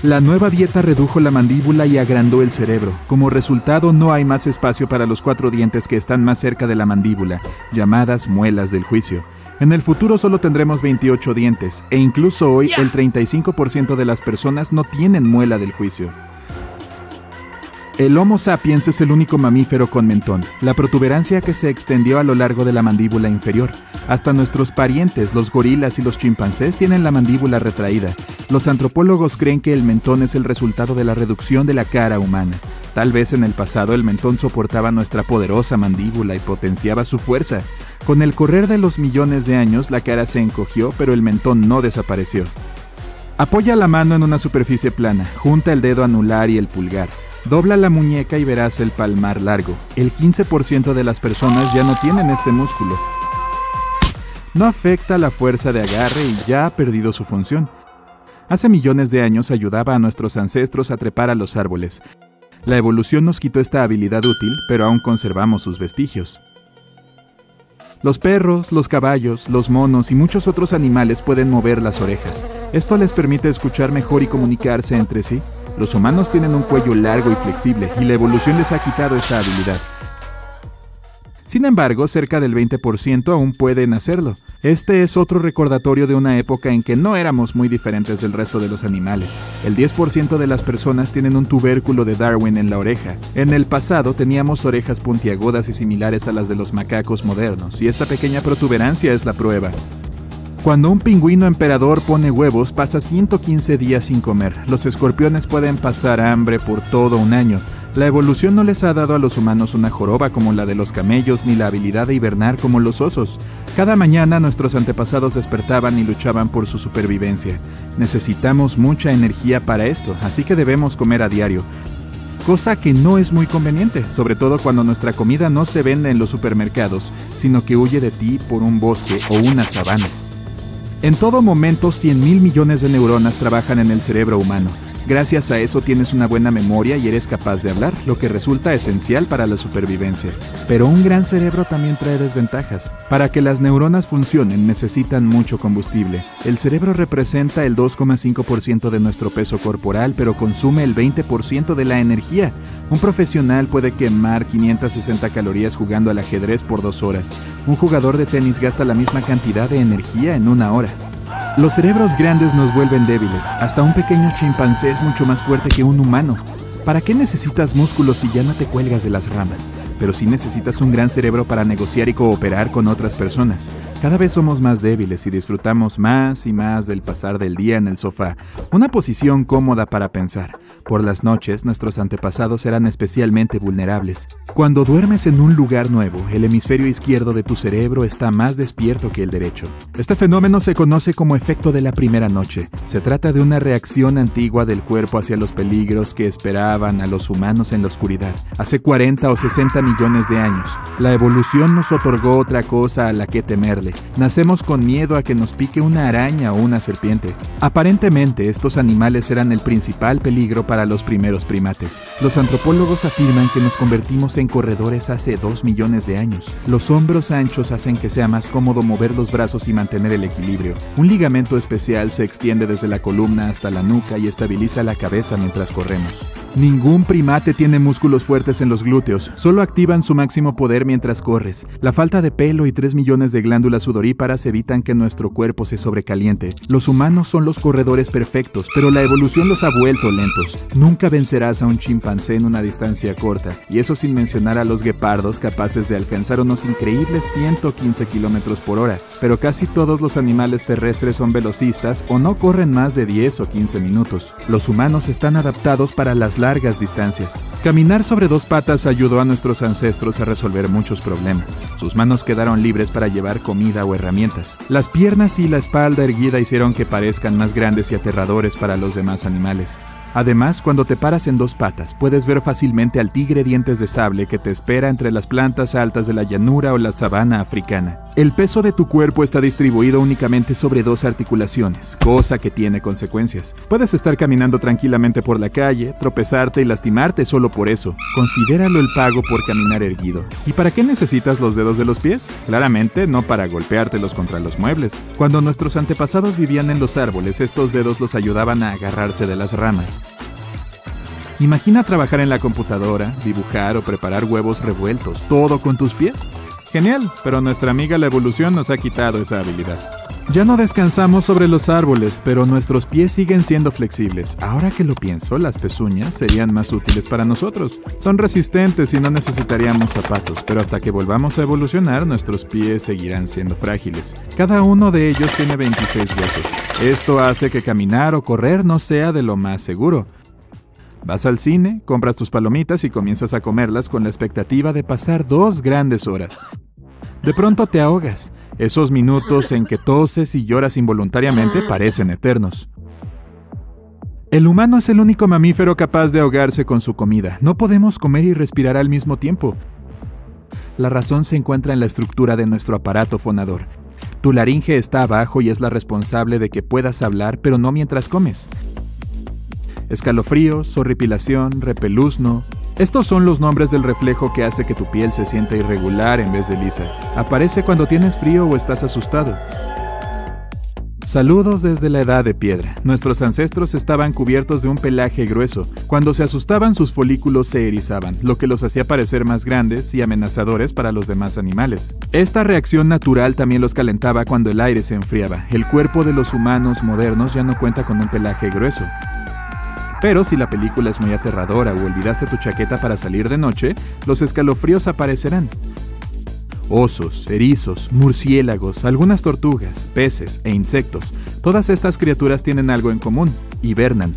La nueva dieta redujo la mandíbula y agrandó el cerebro. Como resultado, no hay más espacio para los cuatro dientes que están más cerca de la mandíbula, llamadas muelas del juicio. En el futuro solo tendremos veintiocho dientes, e incluso hoy el treinta y cinco por ciento de las personas no tienen muela del juicio. El Homo sapiens es el único mamífero con mentón, la protuberancia que se extendió a lo largo de la mandíbula inferior. Hasta nuestros parientes, los gorilas y los chimpancés, tienen la mandíbula retraída. Los antropólogos creen que el mentón es el resultado de la reducción de la cara humana. Tal vez en el pasado el mentón soportaba nuestra poderosa mandíbula y potenciaba su fuerza. Con el correr de los millones de años, la cara se encogió, pero el mentón no desapareció. Apoya la mano en una superficie plana, junta el dedo anular y el pulgar. Dobla la muñeca y verás el palmar largo. El quince por ciento de las personas ya no tienen este músculo. No afecta la fuerza de agarre y ya ha perdido su función. Hace millones de años ayudaba a nuestros ancestros a trepar a los árboles. La evolución nos quitó esta habilidad útil, pero aún conservamos sus vestigios. Los perros, los caballos, los monos y muchos otros animales pueden mover las orejas. Esto les permite escuchar mejor y comunicarse entre sí. Los humanos tienen un cuello largo y flexible, y la evolución les ha quitado esa habilidad. Sin embargo, cerca del veinte por ciento aún pueden hacerlo. Este es otro recordatorio de una época en que no éramos muy diferentes del resto de los animales. El diez por ciento de las personas tienen un tubérculo de Darwin en la oreja. En el pasado teníamos orejas puntiagudas y similares a las de los macacos modernos, y esta pequeña protuberancia es la prueba. Cuando un pingüino emperador pone huevos, pasa ciento quince días sin comer. Los escorpiones pueden pasar hambre por todo un año. La evolución no les ha dado a los humanos una joroba como la de los camellos, ni la habilidad de hibernar como los osos. Cada mañana nuestros antepasados despertaban y luchaban por su supervivencia. Necesitamos mucha energía para esto, así que debemos comer a diario. Cosa que no es muy conveniente, sobre todo cuando nuestra comida no se vende en los supermercados, sino que huye de ti por un bosque o una sabana. En todo momento, cien mil millones de neuronas trabajan en el cerebro humano. Gracias a eso tienes una buena memoria y eres capaz de hablar, lo que resulta esencial para la supervivencia. Pero un gran cerebro también trae desventajas. Para que las neuronas funcionen, necesitan mucho combustible. El cerebro representa el dos coma cinco por ciento de nuestro peso corporal, pero consume el veinte por ciento de la energía. Un profesional puede quemar quinientas sesenta calorías jugando al ajedrez por dos horas. Un jugador de tenis gasta la misma cantidad de energía en una hora. Los cerebros grandes nos vuelven débiles. Hasta un pequeño chimpancé es mucho más fuerte que un humano. ¿Para qué necesitas músculos si ya no te cuelgas de las ramas? Pero sí necesitas un gran cerebro para negociar y cooperar con otras personas. Cada vez somos más débiles y disfrutamos más y más del pasar del día en el sofá, una posición cómoda para pensar. Por las noches, nuestros antepasados eran especialmente vulnerables. Cuando duermes en un lugar nuevo, el hemisferio izquierdo de tu cerebro está más despierto que el derecho. Este fenómeno se conoce como efecto de la primera noche. Se trata de una reacción antigua del cuerpo hacia los peligros que esperaban a los humanos en la oscuridad. Hace cuarenta o sesenta millones de años. La evolución nos otorgó otra cosa a la que temerle. Nacemos con miedo a que nos pique una araña o una serpiente. Aparentemente, estos animales eran el principal peligro para los primeros primates. Los antropólogos afirman que nos convertimos en corredores hace dos millones de años. Los hombros anchos hacen que sea más cómodo mover los brazos y mantener el equilibrio. Un ligamento especial se extiende desde la columna hasta la nuca y estabiliza la cabeza mientras corremos. Ningún primate tiene músculos fuertes en los glúteos, solo activan su máximo poder mientras corres. La falta de pelo y tres millones de glándulas sudoríparas evitan que nuestro cuerpo se sobrecaliente. Los humanos son los corredores perfectos, pero la evolución los ha vuelto lentos. Nunca vencerás a un chimpancé en una distancia corta, y eso sin mencionar a los guepardos capaces de alcanzar unos increíbles ciento quince kilómetros por hora. Pero casi todos los animales terrestres son velocistas o no corren más de diez o quince minutos. Los humanos están adaptados para las largas distancias. Caminar sobre dos patas ayudó a nuestros ancestros a resolver muchos problemas. Sus manos quedaron libres para llevar comida o herramientas. Las piernas y la espalda erguida hicieron que parezcan más grandes y aterradores para los demás animales. Además, cuando te paras en dos patas, puedes ver fácilmente al tigre dientes de sable que te espera entre las plantas altas de la llanura o la sabana africana. El peso de tu cuerpo está distribuido únicamente sobre dos articulaciones, cosa que tiene consecuencias. Puedes estar caminando tranquilamente por la calle, tropezarte y lastimarte solo por eso. Considéralo el pago por caminar erguido. ¿Y para qué necesitas los dedos de los pies? Claramente, no para golpeártelos contra los muebles. Cuando nuestros antepasados vivían en los árboles, estos dedos los ayudaban a agarrarse de las ramas. Imagina trabajar en la computadora, dibujar o preparar huevos revueltos, todo con tus pies. Genial, pero nuestra amiga la evolución nos ha quitado esa habilidad. Ya no descansamos sobre los árboles, pero nuestros pies siguen siendo flexibles. Ahora que lo pienso, las pezuñas serían más útiles para nosotros. Son resistentes y no necesitaríamos zapatos, pero hasta que volvamos a evolucionar, nuestros pies seguirán siendo frágiles. Cada uno de ellos tiene veintiséis huesos. Esto hace que caminar o correr no sea de lo más seguro. Vas al cine, compras tus palomitas y comienzas a comerlas con la expectativa de pasar dos grandes horas. De pronto te ahogas. Esos minutos en que toses y lloras involuntariamente parecen eternos. El humano es el único mamífero capaz de ahogarse con su comida. No podemos comer y respirar al mismo tiempo. La razón se encuentra en la estructura de nuestro aparato fonador. Tu laringe está abajo y es la responsable de que puedas hablar, pero no mientras comes. Escalofrío, horripilación, repeluzno. Estos son los nombres del reflejo que hace que tu piel se sienta irregular en vez de lisa. Aparece cuando tienes frío o estás asustado. Saludos desde la edad de piedra. Nuestros ancestros estaban cubiertos de un pelaje grueso. Cuando se asustaban, sus folículos se erizaban, lo que los hacía parecer más grandes y amenazadores para los demás animales. Esta reacción natural también los calentaba cuando el aire se enfriaba. El cuerpo de los humanos modernos ya no cuenta con un pelaje grueso. Pero si la película es muy aterradora o olvidaste tu chaqueta para salir de noche, los escalofríos aparecerán. Osos, erizos, murciélagos, algunas tortugas, peces e insectos. Todas estas criaturas tienen algo en común: hibernan.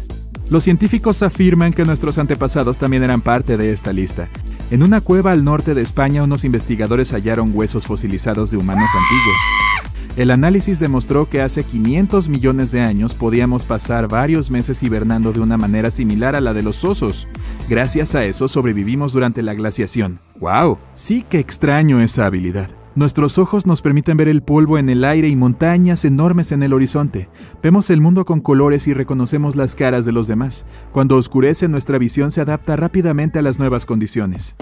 Los científicos afirman que nuestros antepasados también eran parte de esta lista. En una cueva al norte de España, unos investigadores hallaron huesos fosilizados de humanos antiguos. El análisis demostró que hace quinientos millones de años podíamos pasar varios meses hibernando de una manera similar a la de los osos. Gracias a eso sobrevivimos durante la glaciación. ¡Wow! Sí que extraño esa habilidad. Nuestros ojos nos permiten ver el polvo en el aire y montañas enormes en el horizonte. Vemos el mundo con colores y reconocemos las caras de los demás. Cuando oscurece, nuestra visión se adapta rápidamente a las nuevas condiciones.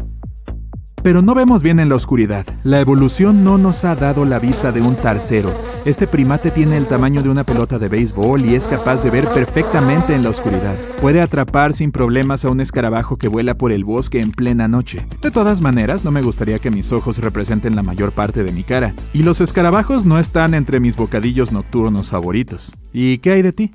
Pero no vemos bien en la oscuridad. La evolución no nos ha dado la vista de un tarcero. Este primate tiene el tamaño de una pelota de béisbol y es capaz de ver perfectamente en la oscuridad. Puede atrapar sin problemas a un escarabajo que vuela por el bosque en plena noche. De todas maneras, no me gustaría que mis ojos representen la mayor parte de mi cara. Y los escarabajos no están entre mis bocadillos nocturnos favoritos. ¿Y qué hay de ti?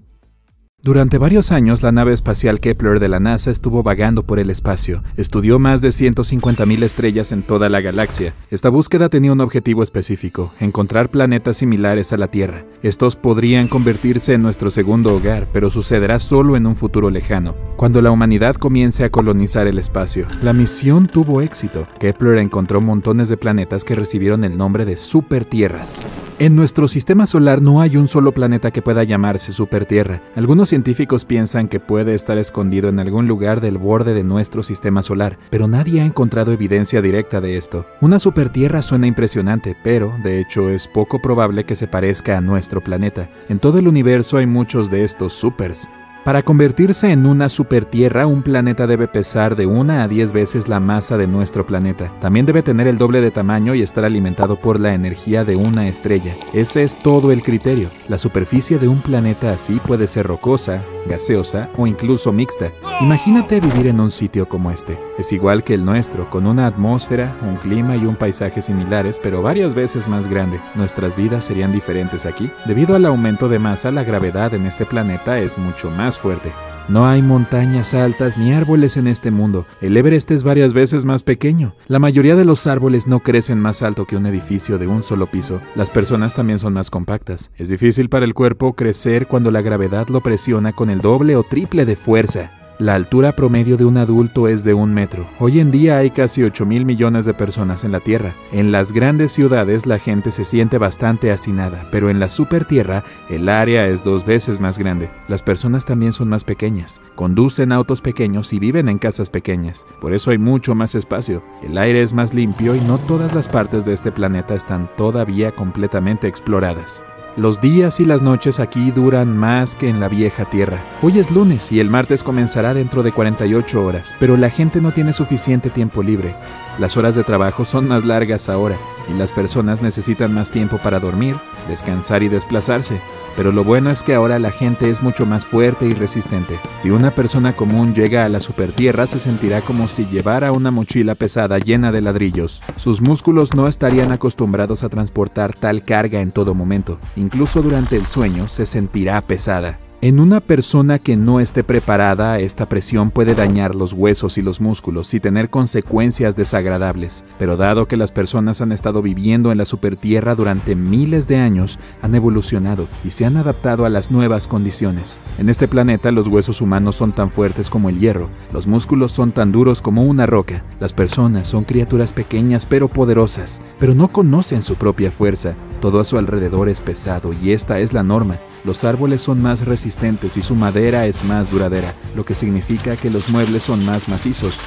Durante varios años, la nave espacial Kepler de la NASA estuvo vagando por el espacio. Estudió más de ciento cincuenta mil estrellas en toda la galaxia. Esta búsqueda tenía un objetivo específico: encontrar planetas similares a la Tierra. Estos podrían convertirse en nuestro segundo hogar, pero sucederá solo en un futuro lejano, cuando la humanidad comience a colonizar el espacio. La misión tuvo éxito. Kepler encontró montones de planetas que recibieron el nombre de supertierras. En nuestro sistema solar no hay un solo planeta que pueda llamarse supertierra. Algunos científicos piensan que puede estar escondido en algún lugar del borde de nuestro sistema solar, pero nadie ha encontrado evidencia directa de esto. Una supertierra suena impresionante, pero de hecho es poco probable que se parezca a nuestro planeta. En todo el universo hay muchos de estos supers. Para convertirse en una supertierra, un planeta debe pesar de una a diez veces la masa de nuestro planeta. También debe tener el doble de tamaño y estar alimentado por la energía de una estrella. Ese es todo el criterio. La superficie de un planeta así puede ser rocosa, gaseosa o incluso mixta. Imagínate vivir en un sitio como este. Es igual que el nuestro, con una atmósfera, un clima y un paisaje similares, pero varias veces más grande. Nuestras vidas serían diferentes aquí. Debido al aumento de masa, la gravedad en este planeta es mucho más fuerte. No hay montañas altas ni árboles en este mundo. El Everest es varias veces más pequeño. La mayoría de los árboles no crecen más alto que un edificio de un solo piso. Las personas también son más compactas. Es difícil para el cuerpo crecer cuando la gravedad lo presiona con el doble o triple de fuerza. La altura promedio de un adulto es de un metro. Hoy en día hay casi ocho mil millones de personas en la Tierra. En las grandes ciudades la gente se siente bastante hacinada, pero en la supertierra el área es dos veces más grande. Las personas también son más pequeñas, conducen autos pequeños y viven en casas pequeñas. Por eso hay mucho más espacio. El aire es más limpio y no todas las partes de este planeta están todavía completamente exploradas. Los días y las noches aquí duran más que en la vieja Tierra. Hoy es lunes y el martes comenzará dentro de cuarenta y ocho horas, pero la gente no tiene suficiente tiempo libre. Las horas de trabajo son más largas ahora y las personas necesitan más tiempo para dormir, descansar y desplazarse. Pero lo bueno es que ahora la gente es mucho más fuerte y resistente. Si una persona común llega a la supertierra, se sentirá como si llevara una mochila pesada llena de ladrillos. Sus músculos no estarían acostumbrados a transportar tal carga en todo momento. Incluso durante el sueño se sentirá pesada. En una persona que no esté preparada, esta presión puede dañar los huesos y los músculos y tener consecuencias desagradables. Pero dado que las personas han estado viviendo en la supertierra durante miles de años, han evolucionado y se han adaptado a las nuevas condiciones. En este planeta, los huesos humanos son tan fuertes como el hierro, los músculos son tan duros como una roca. Las personas son criaturas pequeñas pero poderosas, pero no conocen su propia fuerza. Todo a su alrededor es pesado y esta es la norma. Los árboles son más resistentes y su madera es más duradera, lo que significa que los muebles son más macizos.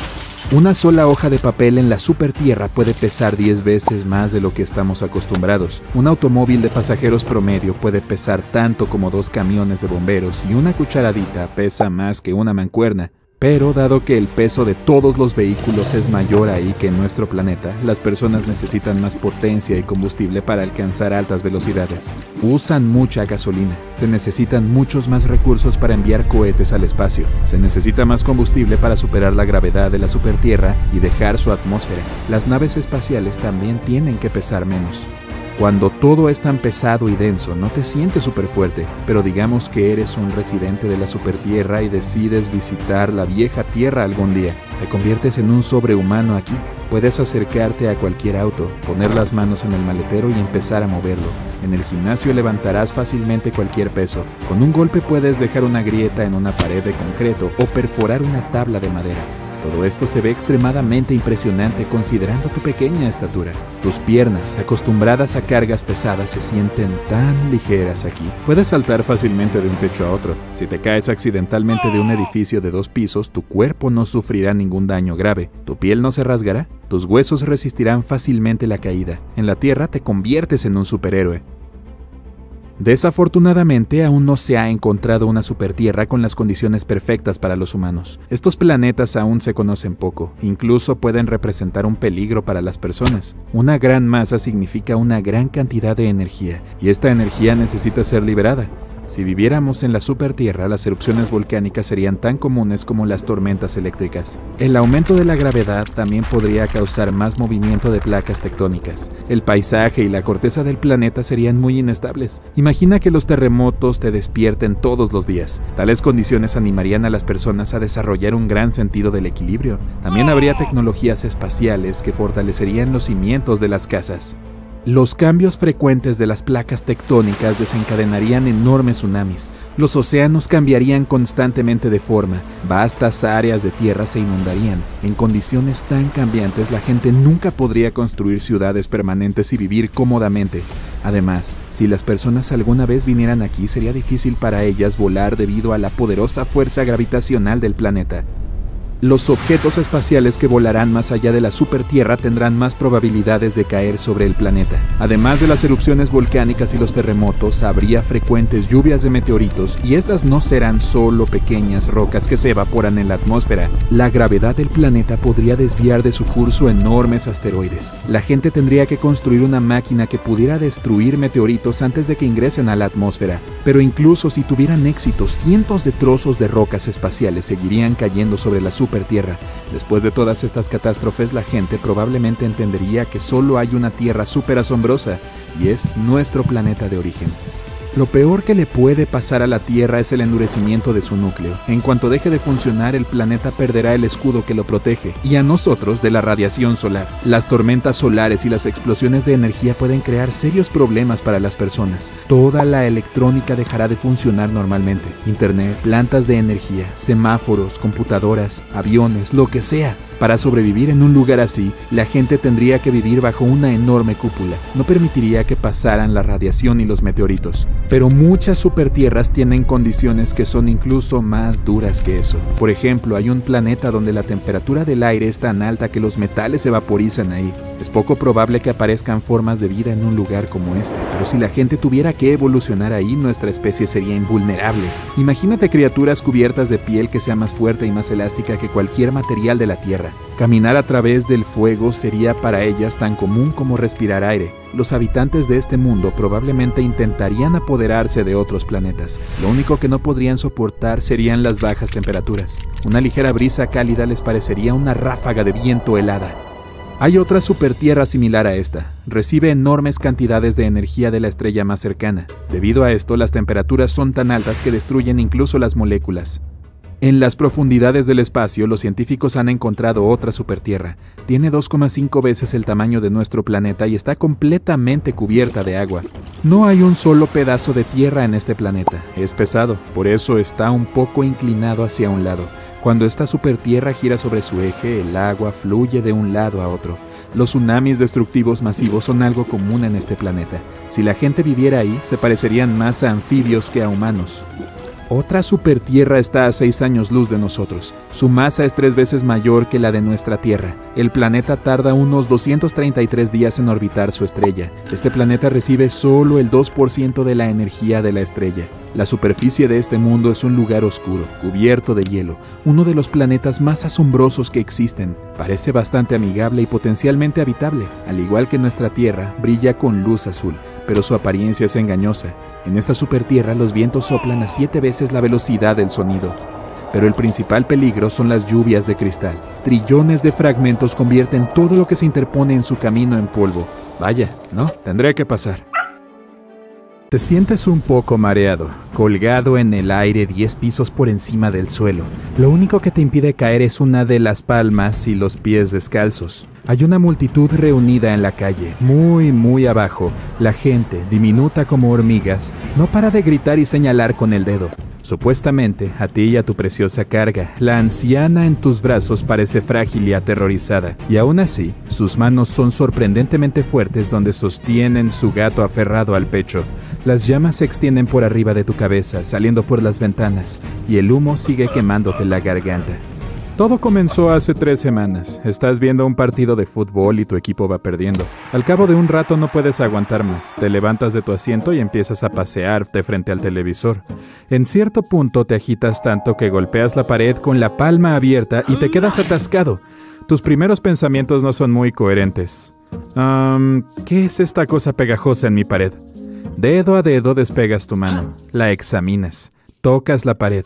Una sola hoja de papel en la supertierra puede pesar diez veces más de lo que estamos acostumbrados. Un automóvil de pasajeros promedio puede pesar tanto como dos camiones de bomberos y una cucharadita pesa más que una mancuerna. Pero dado que el peso de todos los vehículos es mayor ahí que en nuestro planeta, las personas necesitan más potencia y combustible para alcanzar altas velocidades. Usan mucha gasolina, se necesitan muchos más recursos para enviar cohetes al espacio, se necesita más combustible para superar la gravedad de la supertierra y dejar su atmósfera. Las naves espaciales también tienen que pesar menos. Cuando todo es tan pesado y denso, no te sientes súper fuerte, pero digamos que eres un residente de la supertierra y decides visitar la vieja Tierra algún día. Te conviertes en un sobrehumano aquí. Puedes acercarte a cualquier auto, poner las manos en el maletero y empezar a moverlo. En el gimnasio levantarás fácilmente cualquier peso. Con un golpe puedes dejar una grieta en una pared de concreto o perforar una tabla de madera. Todo esto se ve extremadamente impresionante considerando tu pequeña estatura. Tus piernas, acostumbradas a cargas pesadas, se sienten tan ligeras aquí. Puedes saltar fácilmente de un techo a otro. Si te caes accidentalmente de un edificio de dos pisos, tu cuerpo no sufrirá ningún daño grave. Tu piel no se rasgará. Tus huesos resistirán fácilmente la caída. En la Tierra te conviertes en un superhéroe. Desafortunadamente, aún no se ha encontrado una supertierra con las condiciones perfectas para los humanos. Estos planetas aún se conocen poco, incluso pueden representar un peligro para las personas. Una gran masa significa una gran cantidad de energía, y esta energía necesita ser liberada. Si viviéramos en la supertierra, las erupciones volcánicas serían tan comunes como las tormentas eléctricas. El aumento de la gravedad también podría causar más movimiento de placas tectónicas. El paisaje y la corteza del planeta serían muy inestables. Imagina que los terremotos te despierten todos los días. Tales condiciones animarían a las personas a desarrollar un gran sentido del equilibrio. También habría tecnologías espaciales que fortalecerían los cimientos de las casas. Los cambios frecuentes de las placas tectónicas desencadenarían enormes tsunamis. Los océanos cambiarían constantemente de forma. Vastas áreas de tierra se inundarían. En condiciones tan cambiantes, la gente nunca podría construir ciudades permanentes y vivir cómodamente. Además, si las personas alguna vez vinieran aquí, sería difícil para ellas volar debido a la poderosa fuerza gravitacional del planeta. Los objetos espaciales que volarán más allá de la supertierra tendrán más probabilidades de caer sobre el planeta. Además de las erupciones volcánicas y los terremotos, habría frecuentes lluvias de meteoritos, y esas no serán solo pequeñas rocas que se evaporan en la atmósfera. La gravedad del planeta podría desviar de su curso enormes asteroides. La gente tendría que construir una máquina que pudiera destruir meteoritos antes de que ingresen a la atmósfera. Pero incluso si tuvieran éxito, cientos de trozos de rocas espaciales seguirían cayendo sobre la supertierra. Tierra. Después de todas estas catástrofes, la gente probablemente entendería que solo hay una Tierra súper asombrosa, y es nuestro planeta de origen. Lo peor que le puede pasar a la Tierra es el endurecimiento de su núcleo. En cuanto deje de funcionar, el planeta perderá el escudo que lo protege, y a nosotros de la radiación solar. Las tormentas solares y las explosiones de energía pueden crear serios problemas para las personas. Toda la electrónica dejará de funcionar normalmente. Internet, plantas de energía, semáforos, computadoras, aviones, lo que sea. Para sobrevivir en un lugar así, la gente tendría que vivir bajo una enorme cúpula. No permitiría que pasaran la radiación y los meteoritos. Pero muchas supertierras tienen condiciones que son incluso más duras que eso. Por ejemplo, hay un planeta donde la temperatura del aire es tan alta que los metales se vaporizan ahí. Es poco probable que aparezcan formas de vida en un lugar como este, pero si la gente tuviera que evolucionar ahí, nuestra especie sería invulnerable. Imagínate criaturas cubiertas de piel que sea más fuerte y más elástica que cualquier material de la Tierra. Caminar a través del fuego sería para ellas tan común como respirar aire. Los habitantes de este mundo probablemente intentarían apoderarse de otros planetas. Lo único que no podrían soportar serían las bajas temperaturas. Una ligera brisa cálida les parecería una ráfaga de viento helada. Hay otra supertierra similar a esta. Recibe enormes cantidades de energía de la estrella más cercana. Debido a esto, las temperaturas son tan altas que destruyen incluso las moléculas. En las profundidades del espacio, los científicos han encontrado otra supertierra. Tiene dos coma cinco veces el tamaño de nuestro planeta y está completamente cubierta de agua. No hay un solo pedazo de tierra en este planeta. Es pesado, por eso está un poco inclinado hacia un lado. Cuando esta supertierra gira sobre su eje, el agua fluye de un lado a otro. Los tsunamis destructivos masivos son algo común en este planeta. Si la gente viviera ahí, se parecerían más a anfibios que a humanos. Otra supertierra está a seis años luz de nosotros. Su masa es tres veces mayor que la de nuestra Tierra. El planeta tarda unos doscientos treinta y tres días en orbitar su estrella. Este planeta recibe solo el dos por ciento de la energía de la estrella. La superficie de este mundo es un lugar oscuro, cubierto de hielo, uno de los planetas más asombrosos que existen. Parece bastante amigable y potencialmente habitable. Al igual que nuestra Tierra, brilla con luz azul, pero su apariencia es engañosa. En esta supertierra los vientos soplan a siete veces la velocidad del sonido. Pero el principal peligro son las lluvias de cristal. Trillones de fragmentos convierten todo lo que se interpone en su camino en polvo. Vaya, ¿no? Tendré que pasar. Te sientes un poco mareado, colgado en el aire diez pisos por encima del suelo. Lo único que te impide caer es una de las palmas y los pies descalzos. Hay una multitud reunida en la calle, muy muy abajo. La gente, diminuta como hormigas, no para de gritar y señalar con el dedo. Supuestamente, a ti y a tu preciosa carga, la anciana en tus brazos parece frágil y aterrorizada, y aún así, sus manos son sorprendentemente fuertes donde sostienen su gato aferrado al pecho. Las llamas se extienden por arriba de tu cabeza, saliendo por las ventanas, y el humo sigue quemándote la garganta. Todo comenzó hace tres semanas. Estás viendo un partido de fútbol y tu equipo va perdiendo. Al cabo de un rato no puedes aguantar más. Te levantas de tu asiento y empiezas a pasearte frente al televisor. En cierto punto te agitas tanto que golpeas la pared con la palma abierta y te quedas atascado. Tus primeros pensamientos no son muy coherentes. Um, ¿qué es esta cosa pegajosa en mi pared? Dedo a dedo despegas tu mano. La examinas. Tocas la pared.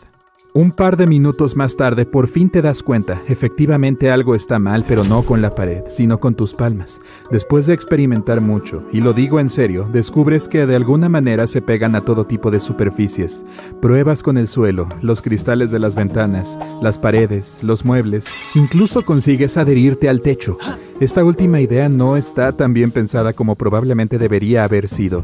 Un par de minutos más tarde por fin te das cuenta, efectivamente algo está mal, pero no con la pared, sino con tus palmas. Después de experimentar mucho, y lo digo en serio, descubres que de alguna manera se pegan a todo tipo de superficies. Pruebas con el suelo, los cristales de las ventanas, las paredes, los muebles, incluso consigues adherirte al techo. Esta última idea no está tan bien pensada como probablemente debería haber sido.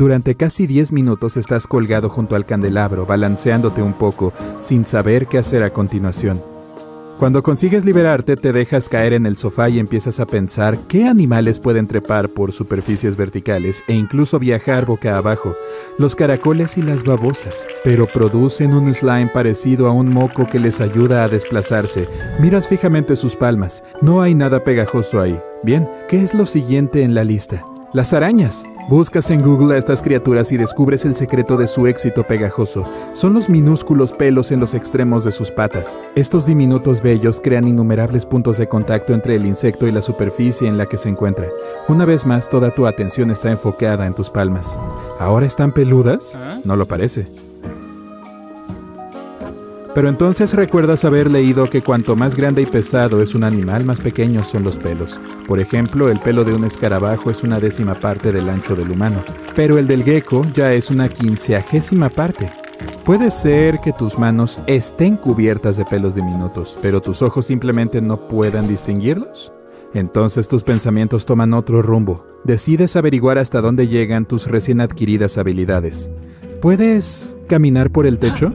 Durante casi diez minutos estás colgado junto al candelabro, balanceándote un poco, sin saber qué hacer a continuación. Cuando consigues liberarte, te dejas caer en el sofá y empiezas a pensar qué animales pueden trepar por superficies verticales e incluso viajar boca abajo. Los caracoles y las babosas, pero producen un slime parecido a un moco que les ayuda a desplazarse. Miras fijamente sus palmas. No hay nada pegajoso ahí. Bien, ¿qué es lo siguiente en la lista? Las arañas. Buscas en Google a estas criaturas y descubres el secreto de su éxito pegajoso. Son los minúsculos pelos en los extremos de sus patas. Estos diminutos vellos crean innumerables puntos de contacto entre el insecto y la superficie en la que se encuentra. Una vez más, toda tu atención está enfocada en tus palmas. ¿Ahora están peludas? No lo parece. Pero entonces recuerdas haber leído que cuanto más grande y pesado es un animal, más pequeños son los pelos. Por ejemplo, el pelo de un escarabajo es una décima parte del ancho del humano, pero el del gecko ya es una quinceagésima parte. Puede ser que tus manos estén cubiertas de pelos diminutos, pero tus ojos simplemente no puedan distinguirlos. Entonces tus pensamientos toman otro rumbo. Decides averiguar hasta dónde llegan tus recién adquiridas habilidades. ¿Puedes caminar por el techo?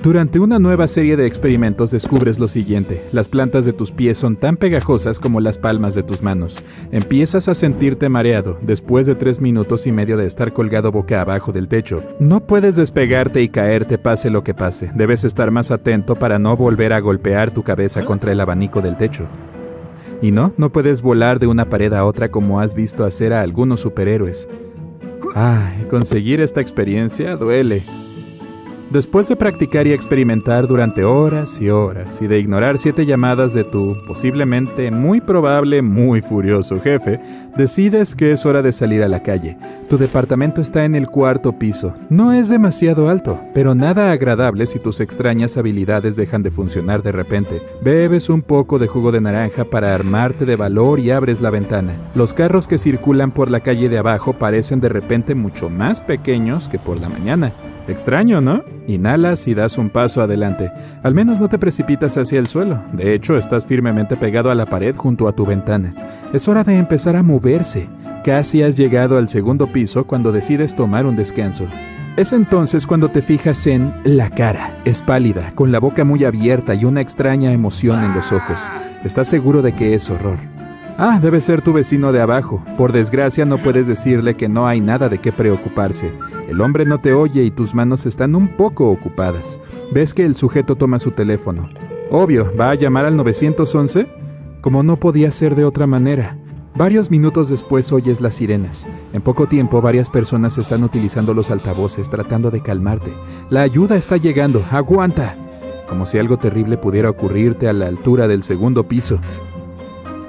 Durante una nueva serie de experimentos descubres lo siguiente. Las plantas de tus pies son tan pegajosas como las palmas de tus manos. Empiezas a sentirte mareado. Después de tres minutos y medio de estar colgado boca abajo del techo, no puedes despegarte y caerte pase lo que pase. Debes estar más atento para no volver a golpear tu cabeza contra el abanico del techo. Y no, no puedes volar de una pared a otra como has visto hacer a algunos superhéroes. Ay, conseguir esta experiencia duele. Después de practicar y experimentar durante horas y horas y de ignorar siete llamadas de tu posiblemente muy probable, muy furioso jefe, decides que es hora de salir a la calle. Tu departamento está en el cuarto piso. No es demasiado alto, pero nada agradable si tus extrañas habilidades dejan de funcionar de repente. Bebes un poco de jugo de naranja para armarte de valor y abres la ventana. Los carros que circulan por la calle de abajo parecen de repente mucho más pequeños que por la mañana. Extraño, ¿no? Inhalas y das un paso adelante. Al menos no te precipitas hacia el suelo. De hecho, estás firmemente pegado a la pared junto a tu ventana. Es hora de empezar a moverse. Casi has llegado al segundo piso cuando decides tomar un descanso. Es entonces cuando te fijas en la cara. Es pálida, con la boca muy abierta y una extraña emoción en los ojos. Estás seguro de que es horror. Ah, debe ser tu vecino de abajo. Por desgracia no puedes decirle que no hay nada de qué preocuparse. El hombre no te oye y tus manos están un poco ocupadas. ¿Ves que el sujeto toma su teléfono? Obvio, ¿va a llamar al nueve once? Como no podía ser de otra manera. Varios minutos después oyes las sirenas. En poco tiempo varias personas están utilizando los altavoces tratando de calmarte. La ayuda está llegando, aguanta. Como si algo terrible pudiera ocurrirte a la altura del segundo piso.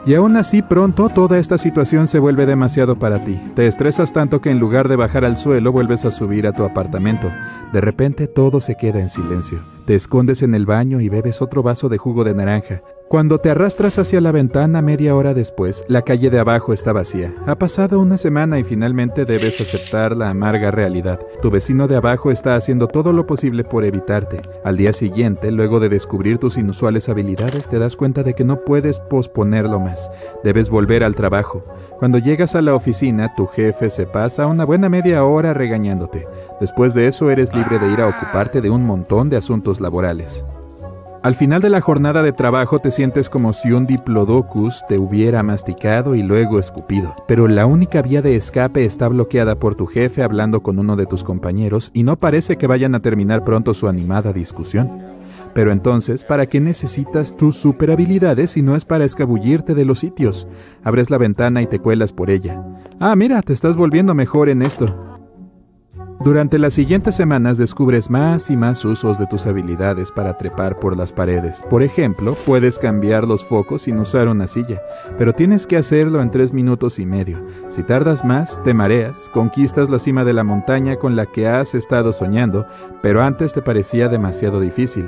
Y aún así pronto toda esta situación se vuelve demasiado para ti. Te estresas tanto que en lugar de bajar al suelo vuelves a subir a tu apartamento. De repente todo se queda en silencio. Te escondes en el baño y bebes otro vaso de jugo de naranja. Cuando te arrastras hacia la ventana media hora después, la calle de abajo está vacía. Ha pasado una semana y finalmente debes aceptar la amarga realidad. Tu vecino de abajo está haciendo todo lo posible por evitarte. Al día siguiente, luego de descubrir tus inusuales habilidades, te das cuenta de que no puedes posponerlo más. Debes volver al trabajo. Cuando llegas a la oficina, tu jefe se pasa una buena media hora regañándote. Después de eso, eres libre de ir a ocuparte de un montón de asuntos laborales. Al final de la jornada de trabajo te sientes como si un diplodocus te hubiera masticado y luego escupido, pero la única vía de escape está bloqueada por tu jefe hablando con uno de tus compañeros y no parece que vayan a terminar pronto su animada discusión. Pero entonces, ¿para qué necesitas tus super habilidades si no es para escabullirte de los sitios? Abres la ventana y te cuelas por ella. Ah, mira, te estás volviendo mejor en esto. Durante las siguientes semanas descubres más y más usos de tus habilidades para trepar por las paredes. Por ejemplo, puedes cambiar los focos sin usar una silla, pero tienes que hacerlo en tres minutos y medio. Si tardas más, te mareas, conquistas la cima de la montaña con la que has estado soñando, pero antes te parecía demasiado difícil.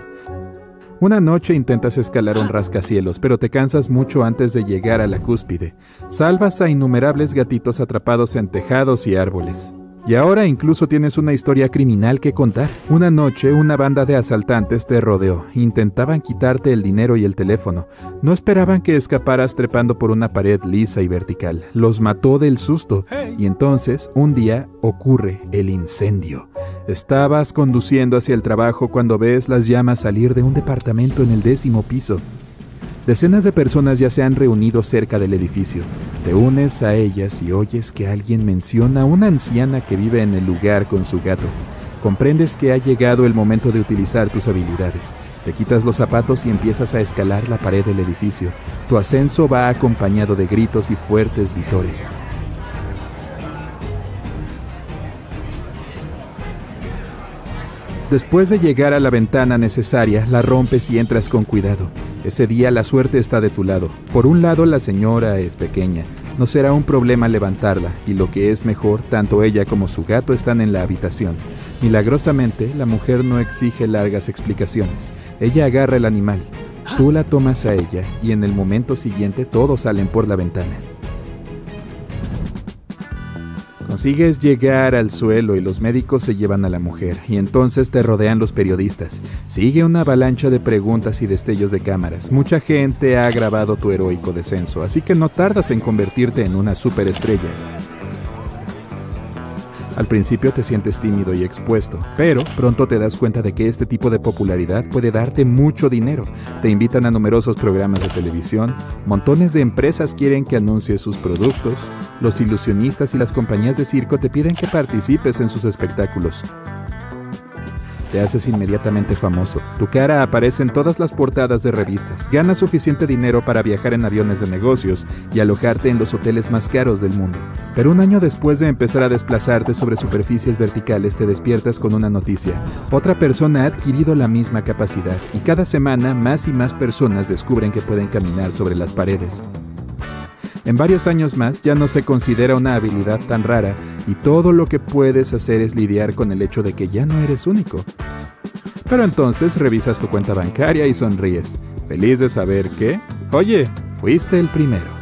Una noche intentas escalar un rascacielos, pero te cansas mucho antes de llegar a la cúspide. Salvas a innumerables gatitos atrapados en tejados y árboles. Y ahora incluso tienes una historia criminal que contar. Una noche, una banda de asaltantes te rodeó. Intentaban quitarte el dinero y el teléfono. No esperaban que escaparas trepando por una pared lisa y vertical. Los mató del susto. Y entonces, un día, ocurre el incendio. Estabas conduciendo hacia el trabajo cuando ves las llamas salir de un departamento en el décimo piso. Decenas de personas ya se han reunido cerca del edificio. Te unes a ellas y oyes que alguien menciona a una anciana que vive en el lugar con su gato. Comprendes que ha llegado el momento de utilizar tus habilidades. Te quitas los zapatos y empiezas a escalar la pared del edificio. Tu ascenso va acompañado de gritos y fuertes vítores. Después de llegar a la ventana necesaria, la rompes y entras con cuidado. Ese día la suerte está de tu lado. Por un lado, la señora es pequeña. No será un problema levantarla, y lo que es mejor, tanto ella como su gato están en la habitación. Milagrosamente, la mujer no exige largas explicaciones. Ella agarra el animal. Tú la tomas a ella, y en el momento siguiente todos salen por la ventana. Consigues llegar al suelo y los médicos se llevan a la mujer, y entonces te rodean los periodistas. Sigue una avalancha de preguntas y destellos de cámaras. Mucha gente ha grabado tu heroico descenso, así que no tardas en convertirte en una superestrella. Al principio te sientes tímido y expuesto, pero pronto te das cuenta de que este tipo de popularidad puede darte mucho dinero. Te invitan a numerosos programas de televisión, montones de empresas quieren que anuncies sus productos, los ilusionistas y las compañías de circo te piden que participes en sus espectáculos. Te haces inmediatamente famoso. Tu cara aparece en todas las portadas de revistas. Ganas suficiente dinero para viajar en aviones de negocios y alojarte en los hoteles más caros del mundo. Pero un año después de empezar a desplazarte sobre superficies verticales, te despiertas con una noticia. Otra persona ha adquirido la misma capacidad y cada semana más y más personas descubren que pueden caminar sobre las paredes. En varios años más ya no se considera una habilidad tan rara y todo lo que puedes hacer es lidiar con el hecho de que ya no eres único. Pero entonces revisas tu cuenta bancaria y sonríes, feliz de saber que, oye, fuiste el primero.